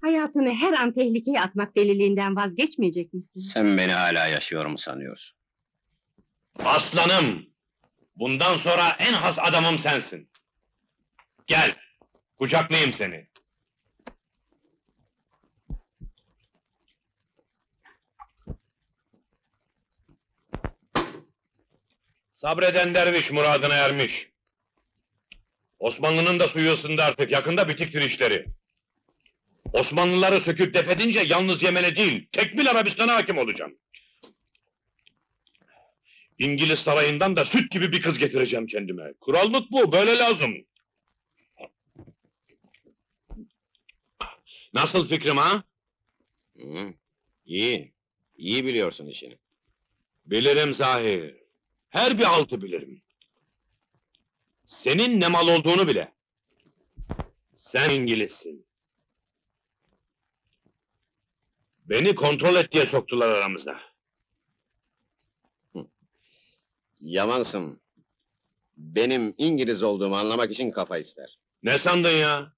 Hayatını her an tehlikeye atmak deliliğinden vazgeçmeyecek misin? Sen beni hala yaşıyor mu sanıyorsun? Aslanım! Bundan sonra en has adamım sensin. Gel, kucaklayayım seni. Sabreden derviş muradına ermiş. Osmanlı'nın da suyu ısındı artık, yakında bitiktir işleri. Osmanlıları söküp defedince yalnız Yemen'e değil, tekmil Arabistan'a hakim olacağım. İngiliz sarayından da süt gibi bir kız getireceğim kendime. Krallık bu, böyle lazım. Nasıl fikrim ha? Hı, iyi, iyi biliyorsun işini. Bilirim sahi. Her bir altı bilirim. Senin ne mal olduğunu bile. Sen İngilizsin. Beni kontrol et diye soktular aramıza. Yamansın. Benim İngiliz olduğumu anlamak için kafa ister. Ne sandın ya?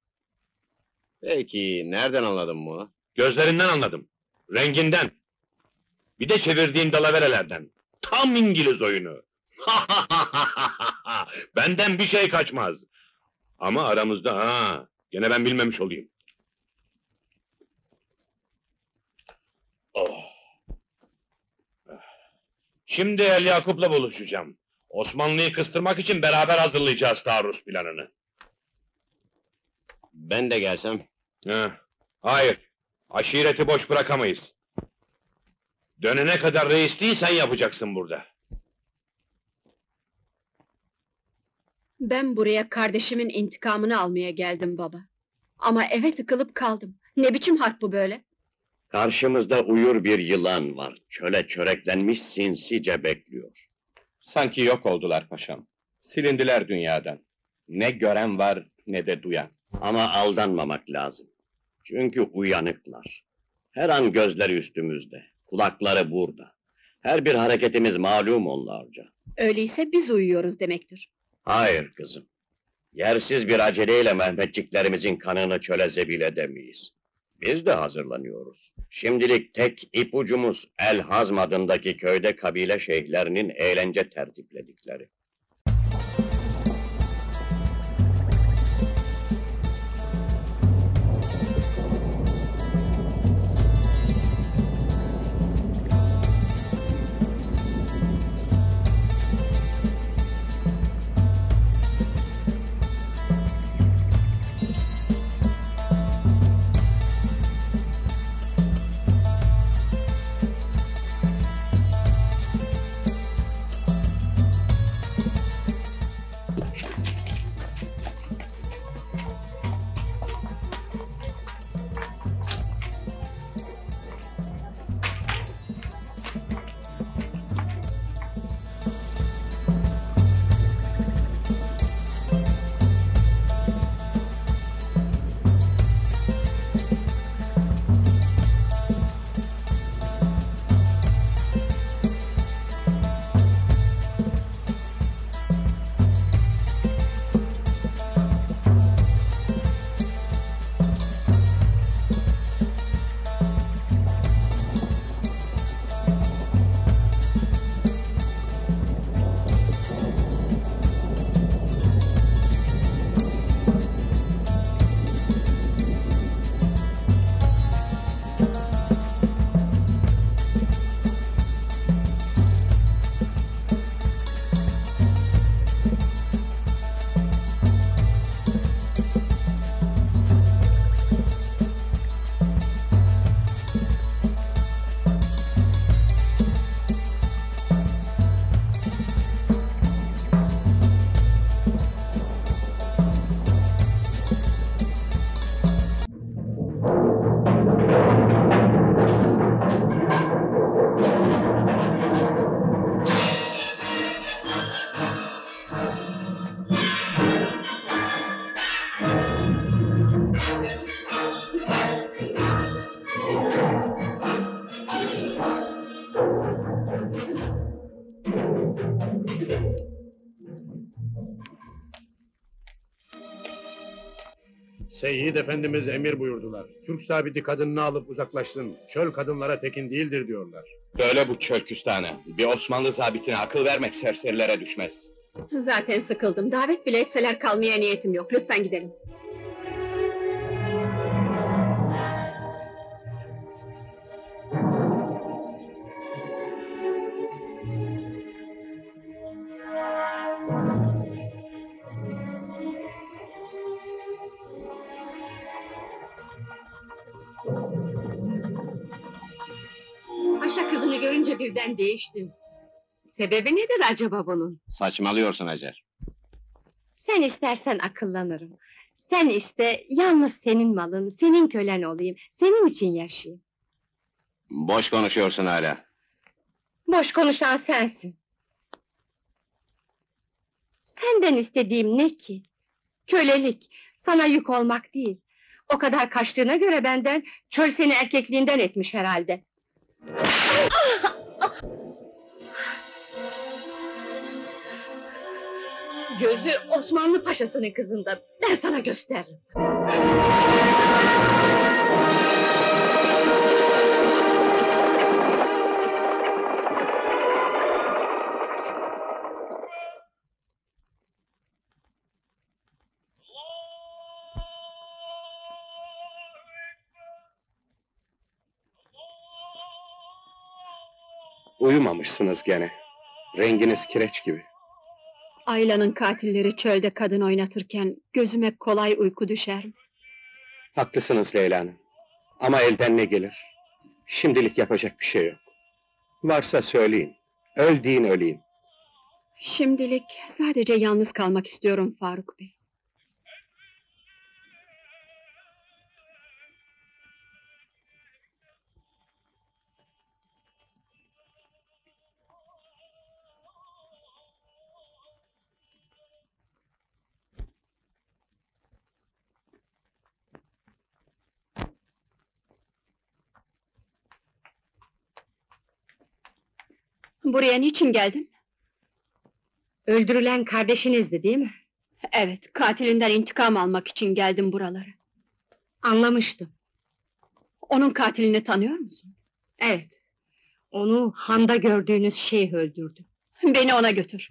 Peki, nereden anladın bunu? Gözlerinden anladım. Renginden. Bir de çevirdiğin dalaverelerden. Tam İngiliz oyunu. Benden bir şey kaçmaz. Ama aramızda ha. Gene ben bilmemiş olayım. Oh. Şimdi El-Yakub'la buluşacağım. Osmanlı'yı kıstırmak için beraber hazırlayacağız taarruz planını. Ben de gelsem? Heh. Hayır, aşireti boş bırakamayız. Dönene kadar reisliği sen yapacaksın burada. Ben buraya kardeşimin intikamını almaya geldim baba. Ama eve tıkılıp kaldım. Ne biçim harp bu böyle? Karşımızda uyur bir yılan var. Çöle çöreklenmiş sinsice bekliyor. Sanki yok oldular paşam. Silindiler dünyadan. Ne gören var ne de duyan. Ama aldanmamak lazım. Çünkü uyanıklar. Her an gözleri üstümüzde. Kulakları burada. Her bir hareketimiz malum onlarca. Öyleyse biz uyuyoruz demektir. Hayır kızım. Yersiz bir aceleyle Mehmetçiklerimizin kanını çöle zebil edemeyiz. Biz de hazırlanıyoruz. Şimdilik tek ipucumuz El Hazm adındaki köyde kabile şeyhlerinin eğlence tertipledikleri. Seyyid Efendimiz emir buyurdular. Türk sabiti kadınını alıp uzaklaşsın. Çöl kadınlara tekin değildir diyorlar. Böyle bu çöl küstahına. Bir Osmanlı zabitine akıl vermek serserilere düşmez. Zaten sıkıldım. Davet bile etseler kalmaya niyetim yok. Lütfen gidelim. Paşa kızını görünce birden değiştin. Sebebi nedir acaba bunun? Saçmalıyorsun Hacer. Sen istersen akıllanırım. Sen iste, yalnız senin malın, senin kölen olayım. Senin için yaşayayım. Boş konuşuyorsun hala. Boş konuşan sensin. Senden istediğim ne ki? Kölelik, sana yük olmak değil. O kadar kaçtığına göre benden, çöl seni erkekliğinden etmiş herhalde. Gözü Osmanlı Paşası'nın kızında. Ben sana gösteririm. Uyumamışsınız gene. Renginiz kireç gibi. Ayla'nın katilleri çölde kadın oynatırken gözüme kolay uyku düşer. Haklısınız Leyla Hanım. Ama elden ne gelir? Şimdilik yapacak bir şey yok. Varsa söyleyin. Öldüğün öleyim. Şimdilik sadece yalnız kalmak istiyorum Faruk Bey. Buraya niçin geldin? Öldürülen kardeşinizdi değil mi? Evet, katilinden intikam almak için geldim buralara. Anlamıştım. Onun katilini tanıyor musun? Evet. Onu handa gördüğünüz şeyh öldürdü. Beni ona götür.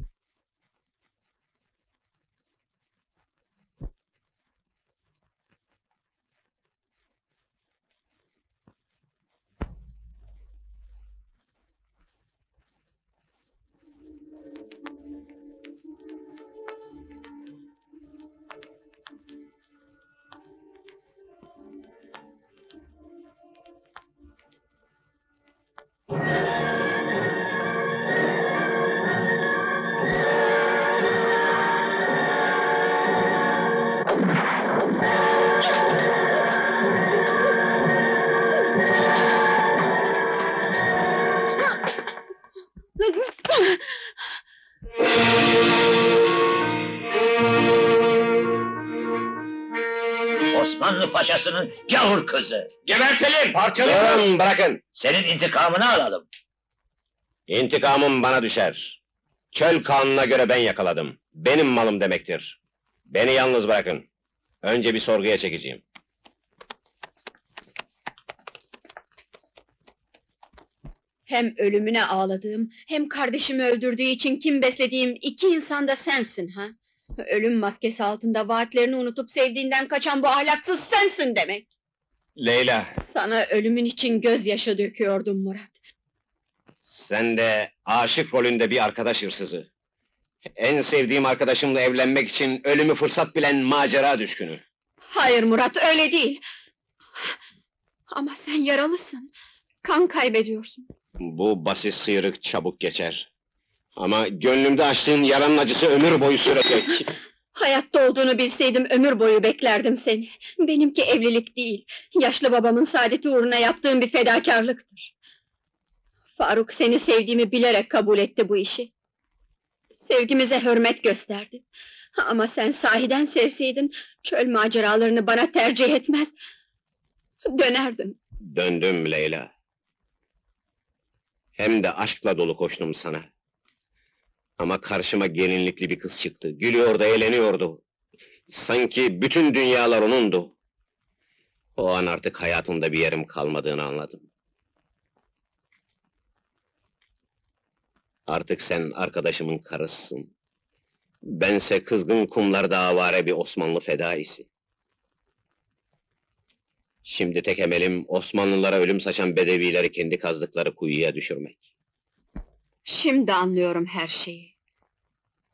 Osmanlı Paşası'nın gavur kızı! Gebertelim! Parçalayın! Bırakın! Senin intikamını alalım! İntikamım bana düşer. Çöl kanuna göre ben yakaladım. Benim malım demektir. Beni yalnız bırakın. Önce bir sorguya çekeceğim. Hem ölümüne ağladığım, hem kardeşimi öldürdüğü için kim beslediğim iki insan da sensin ha? Ölüm maskesi altında vaatlerini unutup sevdiğinden kaçan bu ahlaksız sensin demek. Leyla! Sana ölümün için gözyaşı döküyordum Murat. Sen de aşık rolünde bir arkadaş hırsızı. En sevdiğim arkadaşımla evlenmek için ölümü fırsat bilen macera düşkünü. Hayır Murat, öyle değil. Ama sen yaralısın. Kan kaybediyorsun. Bu basit sıyrık çabuk geçer. Ama gönlümde açtığın yaranın acısı ömür boyu sürecek. Hayatta olduğunu bilseydim ömür boyu beklerdim seni. Benimki evlilik değil, yaşlı babamın saadeti uğruna yaptığım bir fedakarlıktır. Faruk seni sevdiğimi bilerek kabul etti bu işi. Sevgimize hürmet gösterdi. Ama sen sahiden sevseydin, çöl maceralarını bana tercih etmez, dönerdin. Döndüm Leyla. Hem de aşkla dolu koştum sana. Ama karşıma gelinlikli bir kız çıktı, gülüyordu, eğleniyordu. Sanki bütün dünyalar onundu. O an artık hayatımda bir yerim kalmadığını anladım. Artık sen arkadaşımın karısısın. Bense kızgın kumlarda avare bir Osmanlı fedaisi. Şimdi tek emelim Osmanlılara ölüm saçan bedevileri kendi kazdıkları kuyuya düşürmek. Şimdi anlıyorum her şeyi.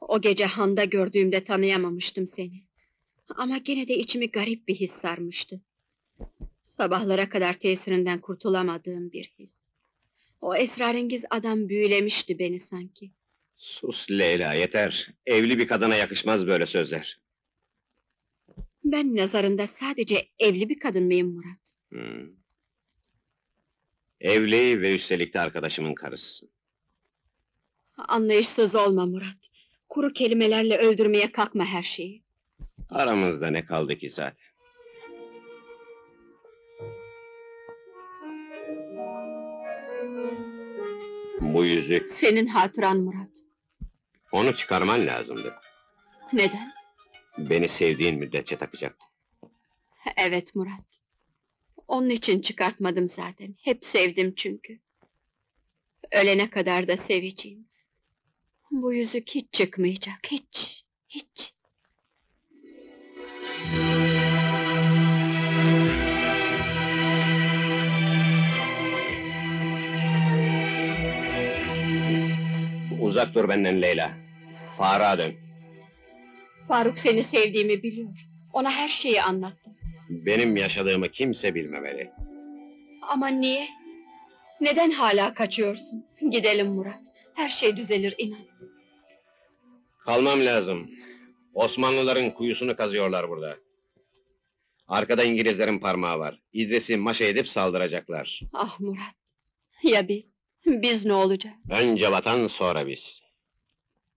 O gece handa gördüğümde tanıyamamıştım seni. Ama gene de içimi garip bir his sarmıştı. Sabahlara kadar tesirinden kurtulamadığım bir his. O esrarengiz adam büyülemişti beni sanki. Sus Leyla, yeter. Evli bir kadına yakışmaz böyle sözler. Ben nazarında sadece evli bir kadın mıyım Murat? Hmm. Evli ve üstelik de arkadaşımın karısı. Anlayışsız olma Murat. Kuru kelimelerle öldürmeye kalkma her şeyi. Aramızda ne kaldı ki zaten? Bu yüzük... Senin hatıran Murat. Onu çıkarman lazımdı. Neden? Beni sevdiğin müddetçe takacaktın. Evet Murat. Onun için çıkartmadım zaten. Hep sevdim çünkü. Ölene kadar da seveceğim. Bu yüzük hiç çıkmayacak. Hiç. Hiç. Uzak dur benden Leyla. Faruk'a dön. Faruk seni sevdiğimi biliyor. Ona her şeyi anlattım. Benim yaşadığımı kimse bilmemeli. Ama niye? Neden hala kaçıyorsun? Gidelim Murat. Her şey düzelir inan. Kalmam lazım. Osmanlıların kuyusunu kazıyorlar burada. Arkada İngilizlerin parmağı var. İdris'i maşa edip saldıracaklar. Ah Murat. Ya biz? Biz ne olacağız? Önce vatan, sonra biz.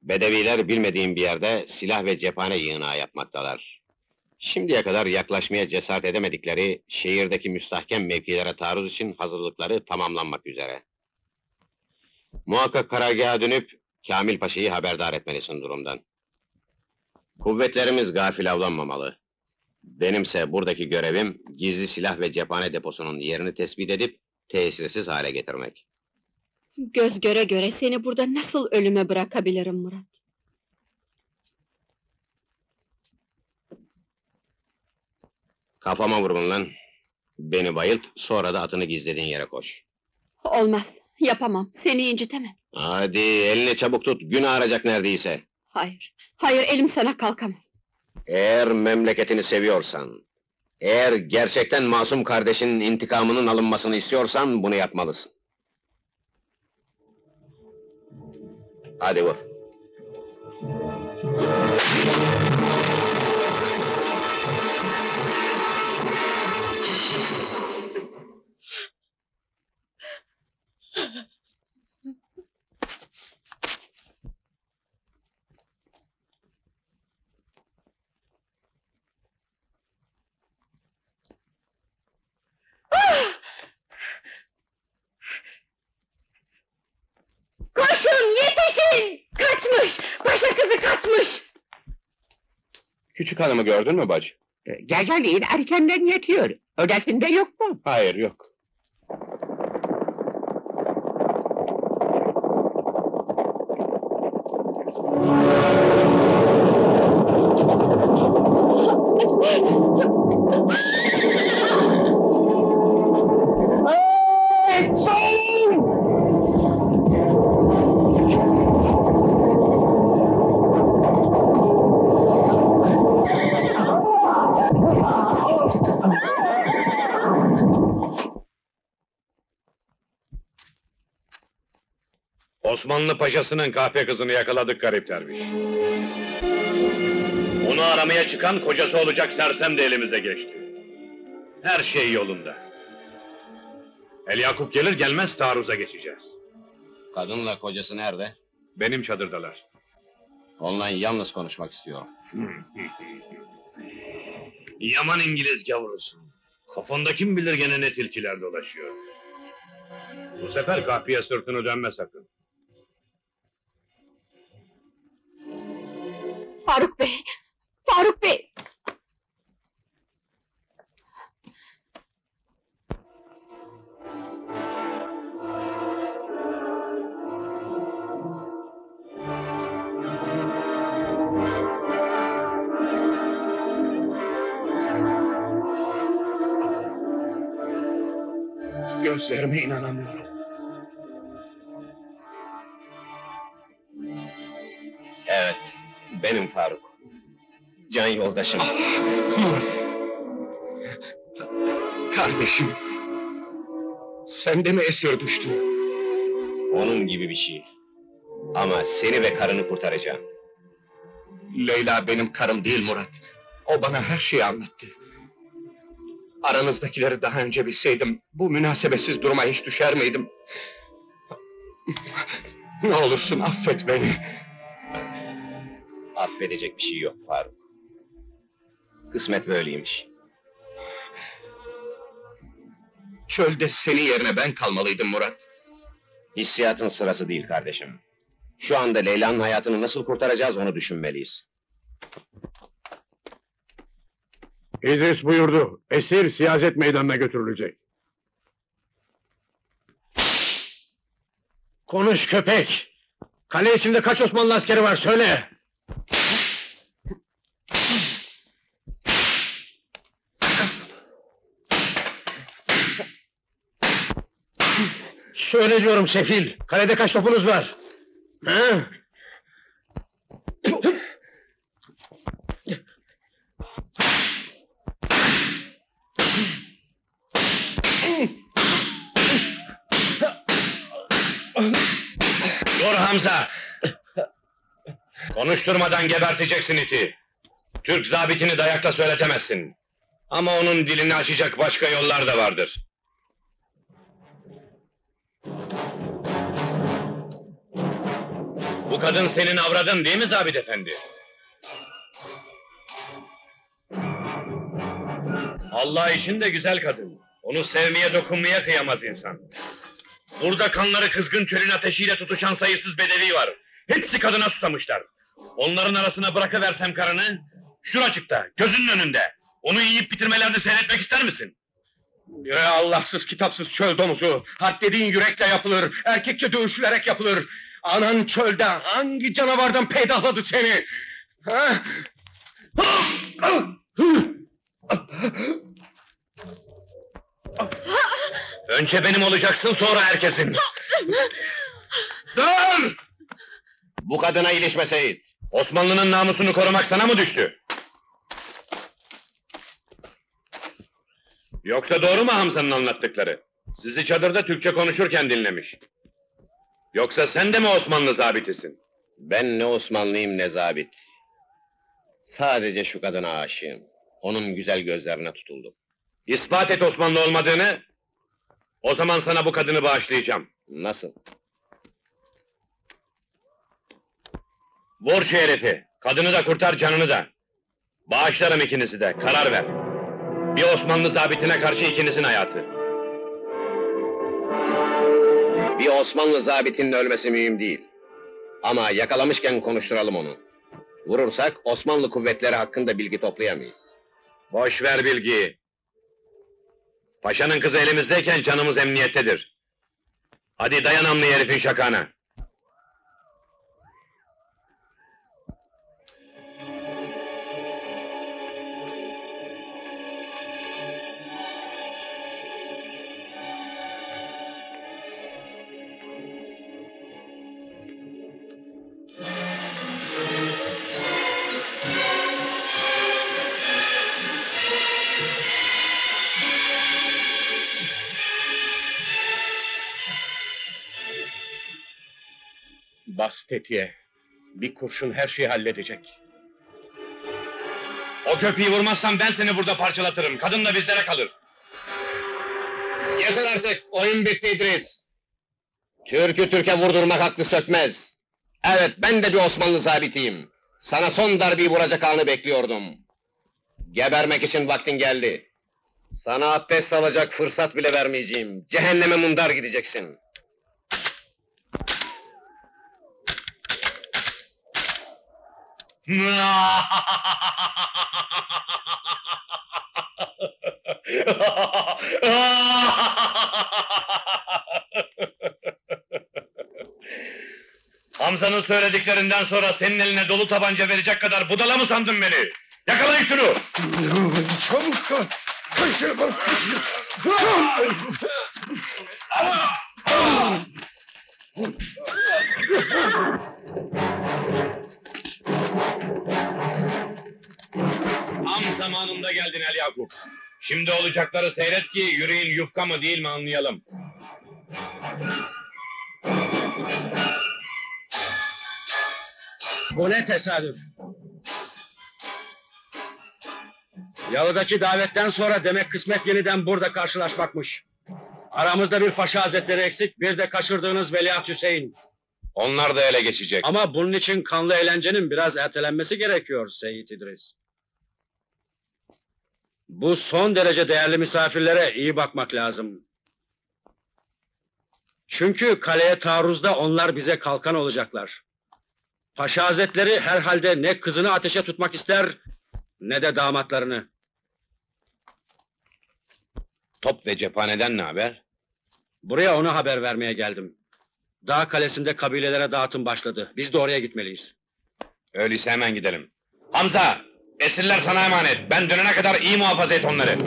Bedeviler bilmediğim bir yerde silah ve cephane yığınağı yapmaktalar. Şimdiye kadar yaklaşmaya cesaret edemedikleri şehirdeki müstahkem mevkilere taarruz için hazırlıkları tamamlanmak üzere. Muhakkak karargaha dönüp Kamil Paşa'yı haberdar etmelisin durumdan. Kuvvetlerimiz gafil avlanmamalı. Benimse buradaki görevim gizli silah ve cephane deposunun yerini tespit edip tesirsiz hale getirmek. Göz göre göre seni burada nasıl ölüme bırakabilirim Murat? Kafama vurun lan. Beni bayılt, sonra da atını gizlediğin yere koş. Olmaz, yapamam. Seni incitemem. Hadi, elini çabuk tut. Gün ağaracak neredeyse. Hayır, hayır elim sana kalkamaz. Eğer memleketini seviyorsan, eğer gerçekten masum kardeşinin intikamının alınmasını istiyorsan bunu yapmalısın. Hadi vur. Küçük hanımı gördün mü bacı? Geceliğin erkenden yetiyor. Ödesinde yok mu? Hayır yok. Osmanlı paşasının kahpe kızını yakaladık garip derviş. Onu aramaya çıkan kocası olacak sersem de elimize geçti. Her şey yolunda. El-Yakub gelir gelmez taarruza geçeceğiz. Kadınla kocası nerede? Benim çadırdalar. Onunla yalnız konuşmak istiyorum. Yaman İngiliz gavurusun. Kafanda kim bilir gene ne tilkiler dolaşıyor. Bu sefer kahpeye sırtını dönme sakın. Faruk Bey! Faruk Bey! Gözlerime inanamıyorum. Evet, benim Faruk. Can yoldaşım. Kardeşim. Sen de mi esir düştün? Onun gibi bir şey. Ama seni ve karını kurtaracağım. Leyla benim karım değil Murat. O bana her şeyi anlattı. Aranızdakileri daha önce bilseydim, bu münasebetsiz duruma hiç düşer miydim? Ne olursun affet beni. Affedecek bir şey yok Faruk. Kısmet böyleymiş. Çölde senin yerine ben kalmalıydım Murat. Hissiyatın sırası değil kardeşim. Şu anda Leyla'nın hayatını nasıl kurtaracağız onu düşünmeliyiz. İdris buyurdu, esir siyaset meydanına götürülecek. Konuş köpek! Kale içinde kaç Osmanlı askeri var söyle! Söyle diyorum sefil, kalede kaç topunuz var? He? Dur Hamza! Konuşturmadan geberteceksin iti. Türk zabitini dayakla söyletemezsin. Ama onun dilini açacak başka yollar da vardır. Bu kadın senin avradın değil mi zabit efendi? Allah için de güzel kadın. Onu sevmeye dokunmaya kıyamaz insan. Burada kanları kızgın çölün ateşiyle tutuşan sayısız bedevi var. Hepsi kadına susamışlar. Onların arasına bırakıversem karını, şuracıkta, gözünün önünde. Onu yiyip bitirmelerini seyretmek ister misin? Ya Allahsız kitapsız çöl domuzu. Harp dediğin yürekle yapılır, erkekçe dövüşülerek yapılır. Anan çölde hangi canavardan peydahladı seni? Ha? Önce benim olacaksın, sonra herkesin. Dur! Bu kadına ilişme Seyyid. Osmanlı'nın namusunu korumak sana mı düştü? Yoksa doğru mu Hamza'nın anlattıkları? Sizi çadırda Türkçe konuşurken dinlemiş. Yoksa sen de mi Osmanlı zabitisin? Ben ne Osmanlıyım ne zabit. Sadece şu kadına aşığım. Onun güzel gözlerine tutuldum. İspat et Osmanlı olmadığını. O zaman sana bu kadını bağışlayacağım. Nasıl? Vur şu herifi. Kadını da kurtar, canını da. Bağışlarım ikinizi de. Karar ver. Bir Osmanlı zabitine karşı ikinizin hayatı. Bir Osmanlı zabitinin ölmesi mühim değil. Ama yakalamışken konuşturalım onu. Vurursak Osmanlı kuvvetleri hakkında bilgi toplayamayız. Boş ver bilgiyi. Paşanın kızı elimizdeyken canımız emniyettedir. Hadi dayan amlı herifin şakana. Bas tetiğe. Bir kurşun her şeyi halledecek. O köpeği vurmazsan ben seni burada parçalatırım. Kadın da bizlere kalır. Yeter artık. Oyun bitti İdris. Türk'ü Türk'e vurdurmak haklı sökmez. Evet, ben de bir Osmanlı zabitiyim. Sana son darbeyi vuracak anı bekliyordum. Gebermek için vaktin geldi. Sana abdest alacak fırsat bile vermeyeceğim. Cehenneme mundar gideceksin. Hamza'nın söylediklerinden sonra senin eline dolu tabanca verecek kadar budala mı sandın beni? Yakalayın şunu! Çabuk! Kaçırma! Tam zamanında geldin El-Yakub. Şimdi olacakları seyret ki yüreğin yufka mı değil mi anlayalım. Bu ne tesadüf? Yalıdaki davetten sonra demek kısmet yeniden burada karşılaşmakmış. Aramızda bir paşa hazretleri eksik, bir de kaçırdığınız Veliaht Hüseyin. Onlar da ele geçecek. Ama bunun için kanlı eğlencenin biraz ertelenmesi gerekiyor Seyyid İdris. Bu son derece değerli misafirlere iyi bakmak lazım. Çünkü kaleye taarruzda onlar bize kalkan olacaklar. Paşa hazretleri herhalde ne kızını ateşe tutmak ister, ne de damatlarını. Top ve cephaneden ne haber? Buraya ona haber vermeye geldim. Dağ kalesinde kabilelere dağıtım başladı. Biz de oraya gitmeliyiz. Öyleyse hemen gidelim. Hamza! Esirler sana emanet. Ben dönene kadar iyi muhafaza et onları.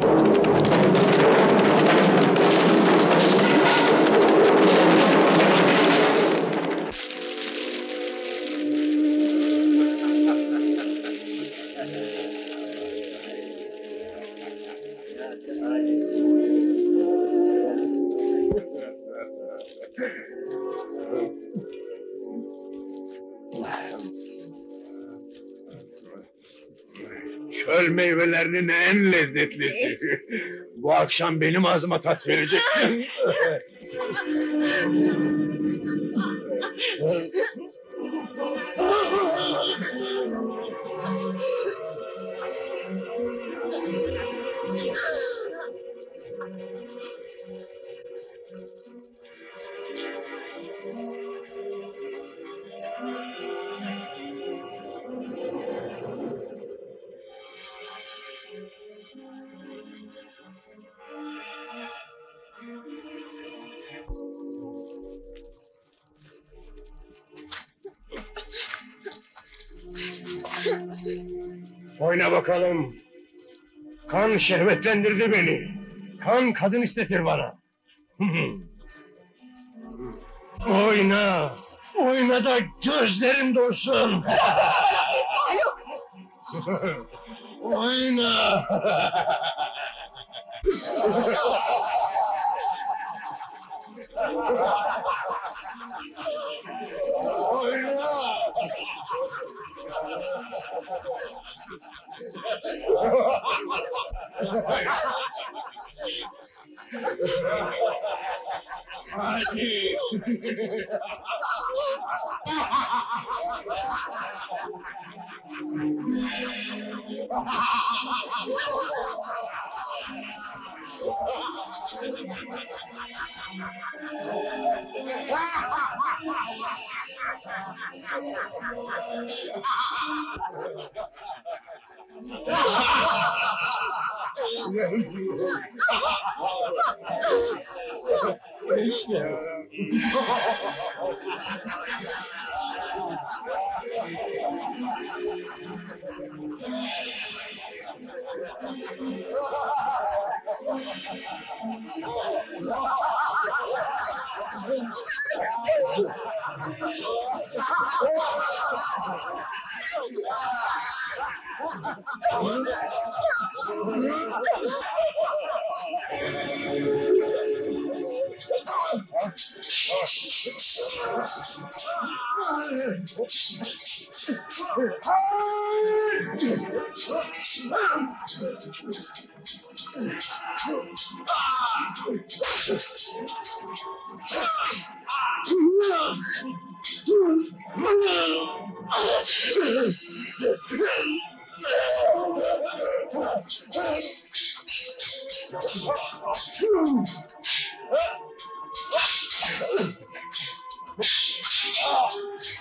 Çöl meyvelerinin en lezzetlisi. Bu akşam benim ağzıma tat vereceksin. Oyna bakalım. Kan şehvetlendirdi beni. Kan kadın istetir bana. Oyna. Oyna da gözlerim dursun. Oyna. Oyna. Hadi.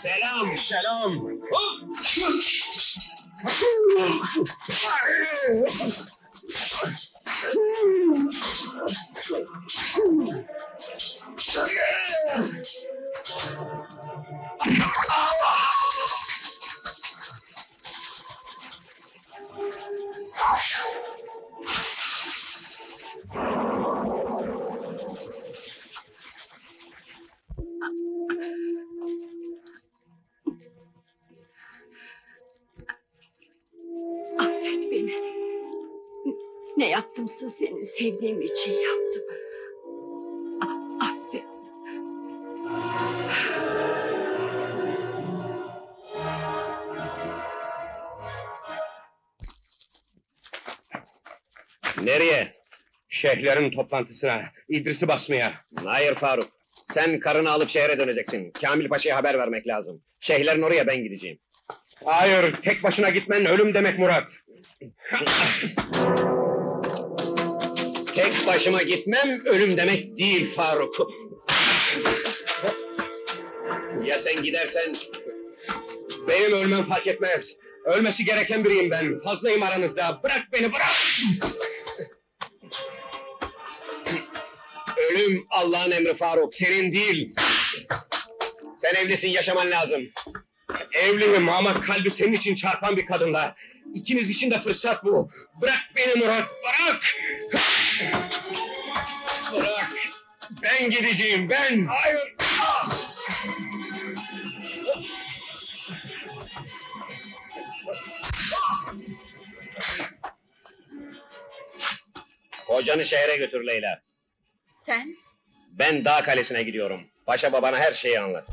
Selam, selam. Ne yaptımsa seni sevdiğim için yaptım. Affet. Nereye? Şeyhlerin toplantısına, İdris'i basmaya. Hayır Faruk, sen karını alıp şehre döneceksin. Kamil Paşa'ya haber vermek lazım. Şeyhlerin oraya ben gideceğim. Hayır, tek başına gitmen ölüm demek Murat. Tek başıma gitmem ölüm demek değil Faruk. Ya sen gidersen? Benim ölmem fark etmez. Ölmesi gereken biriyim ben. Fazlayım aranızda. Bırak beni, bırak! Ölüm Allah'ın emri Faruk, senin değil. Sen evlisin, yaşaman lazım. Evliyim ama kalbi senin için çarpan bir kadınla. İkiniz için de fırsat bu. Bırak beni Murat, bırak! Bırak! Ben gideceğim, ben! Hayır! Kocanı şehre götür Leyla. Sen? Ben Dağ Kalesi'ne gidiyorum. Paşa babana her şeyi anlat.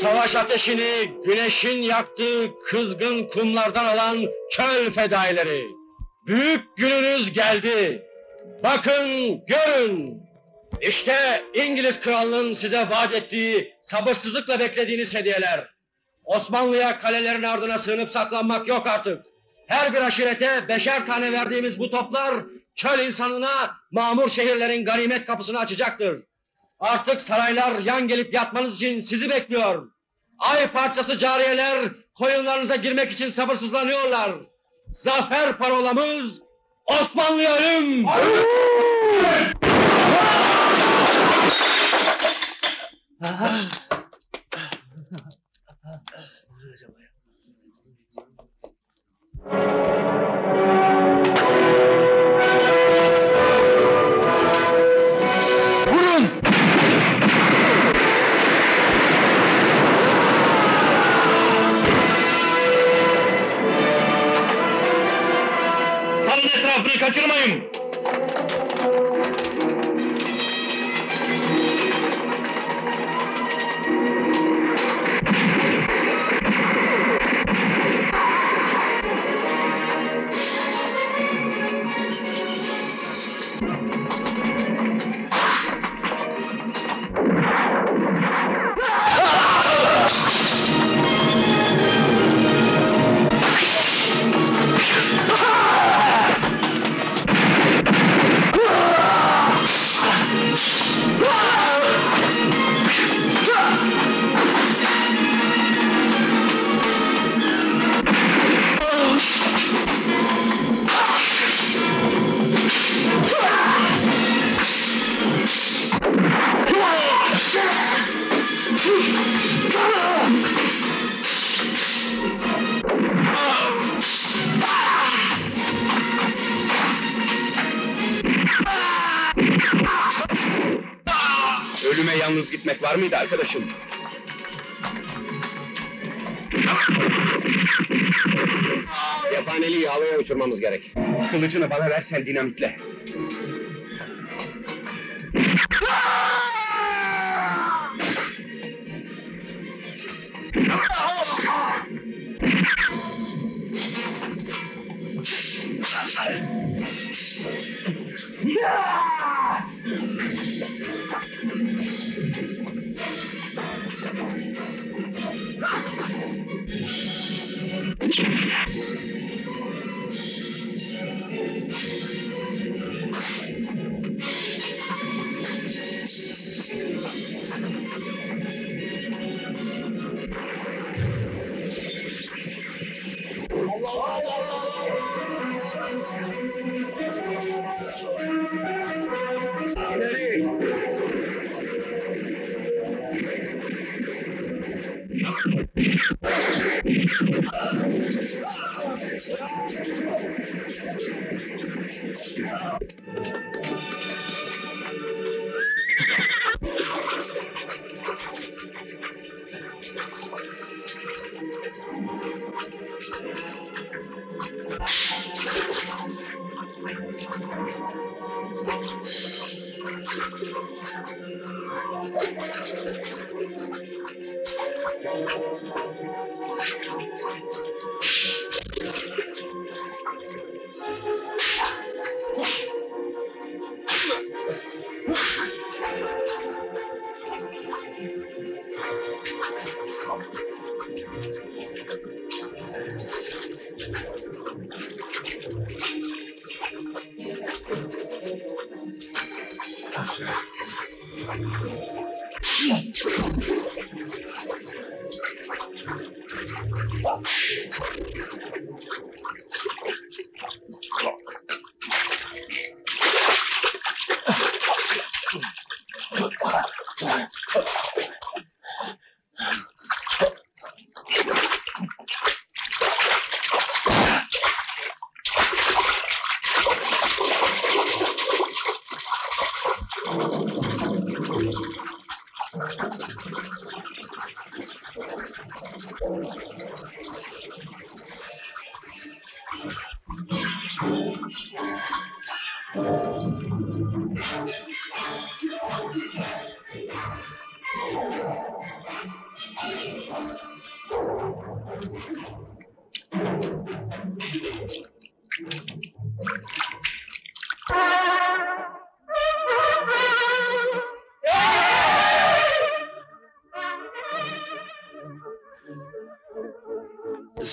Savaş ateşini güneşin yaktığı kızgın kumlardan alan çöl fedaileri, büyük gününüz geldi. Bakın, görün. İşte İngiliz kralının size vaat ettiği, sabırsızlıkla beklediğiniz hediyeler. Osmanlı'ya kalelerin ardına sığınıp saklanmak yok artık. Her bir aşirete beşer tane verdiğimiz bu toplar, çöl insanına mamur şehirlerin ganimet kapısını açacaktır. Artık saraylar yan gelip yatmanız için sizi bekliyor. Ay parçası cariyeler koyunlarınıza girmek için sabırsızlanıyorlar. Zafer parolamız Osmanlı'ya ölüm! Kaçırmayın! Ölüme yalnız gitmek var mıydı arkadaşım? Cephaneliği havaya uçurmamız gerek. Kılıcını bana versen dinamitle. İleri!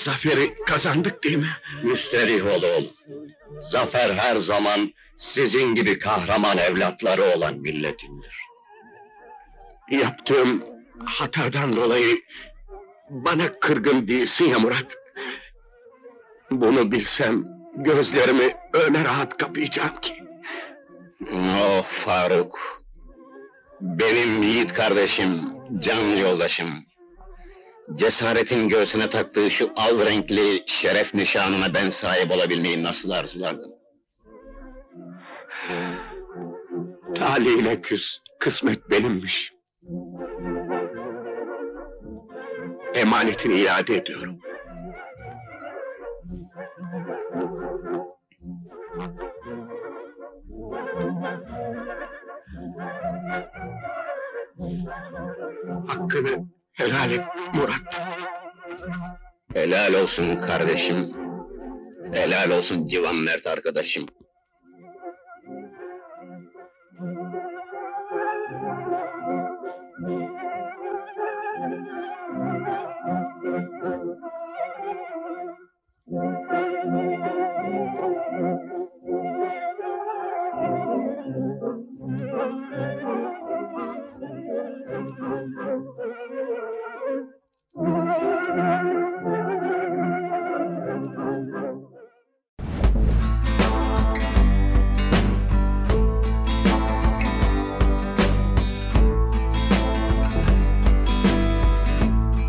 Zaferi kazandık değil mi? Müsterih ol oğlum. Zafer her zaman sizin gibi kahraman evlatları olan milletindir. Yaptığım hatadan dolayı bana kırgın değilsin ya Murat. Bunu bilsem gözlerimi öyle rahat kapayacağım ki. Oh Faruk. Benim yiğit kardeşim, canlı yoldaşım. Cesaretin göğsüne taktığı şu al renkli şeref nişanına ben sahip olabilmeyi nasıl arzulardım? Talihine küs, kısmet benimmiş. Emanetini iade ediyorum. Hakkını helal et Murat. Helal olsun kardeşim. Helal olsun civan mert arkadaşım.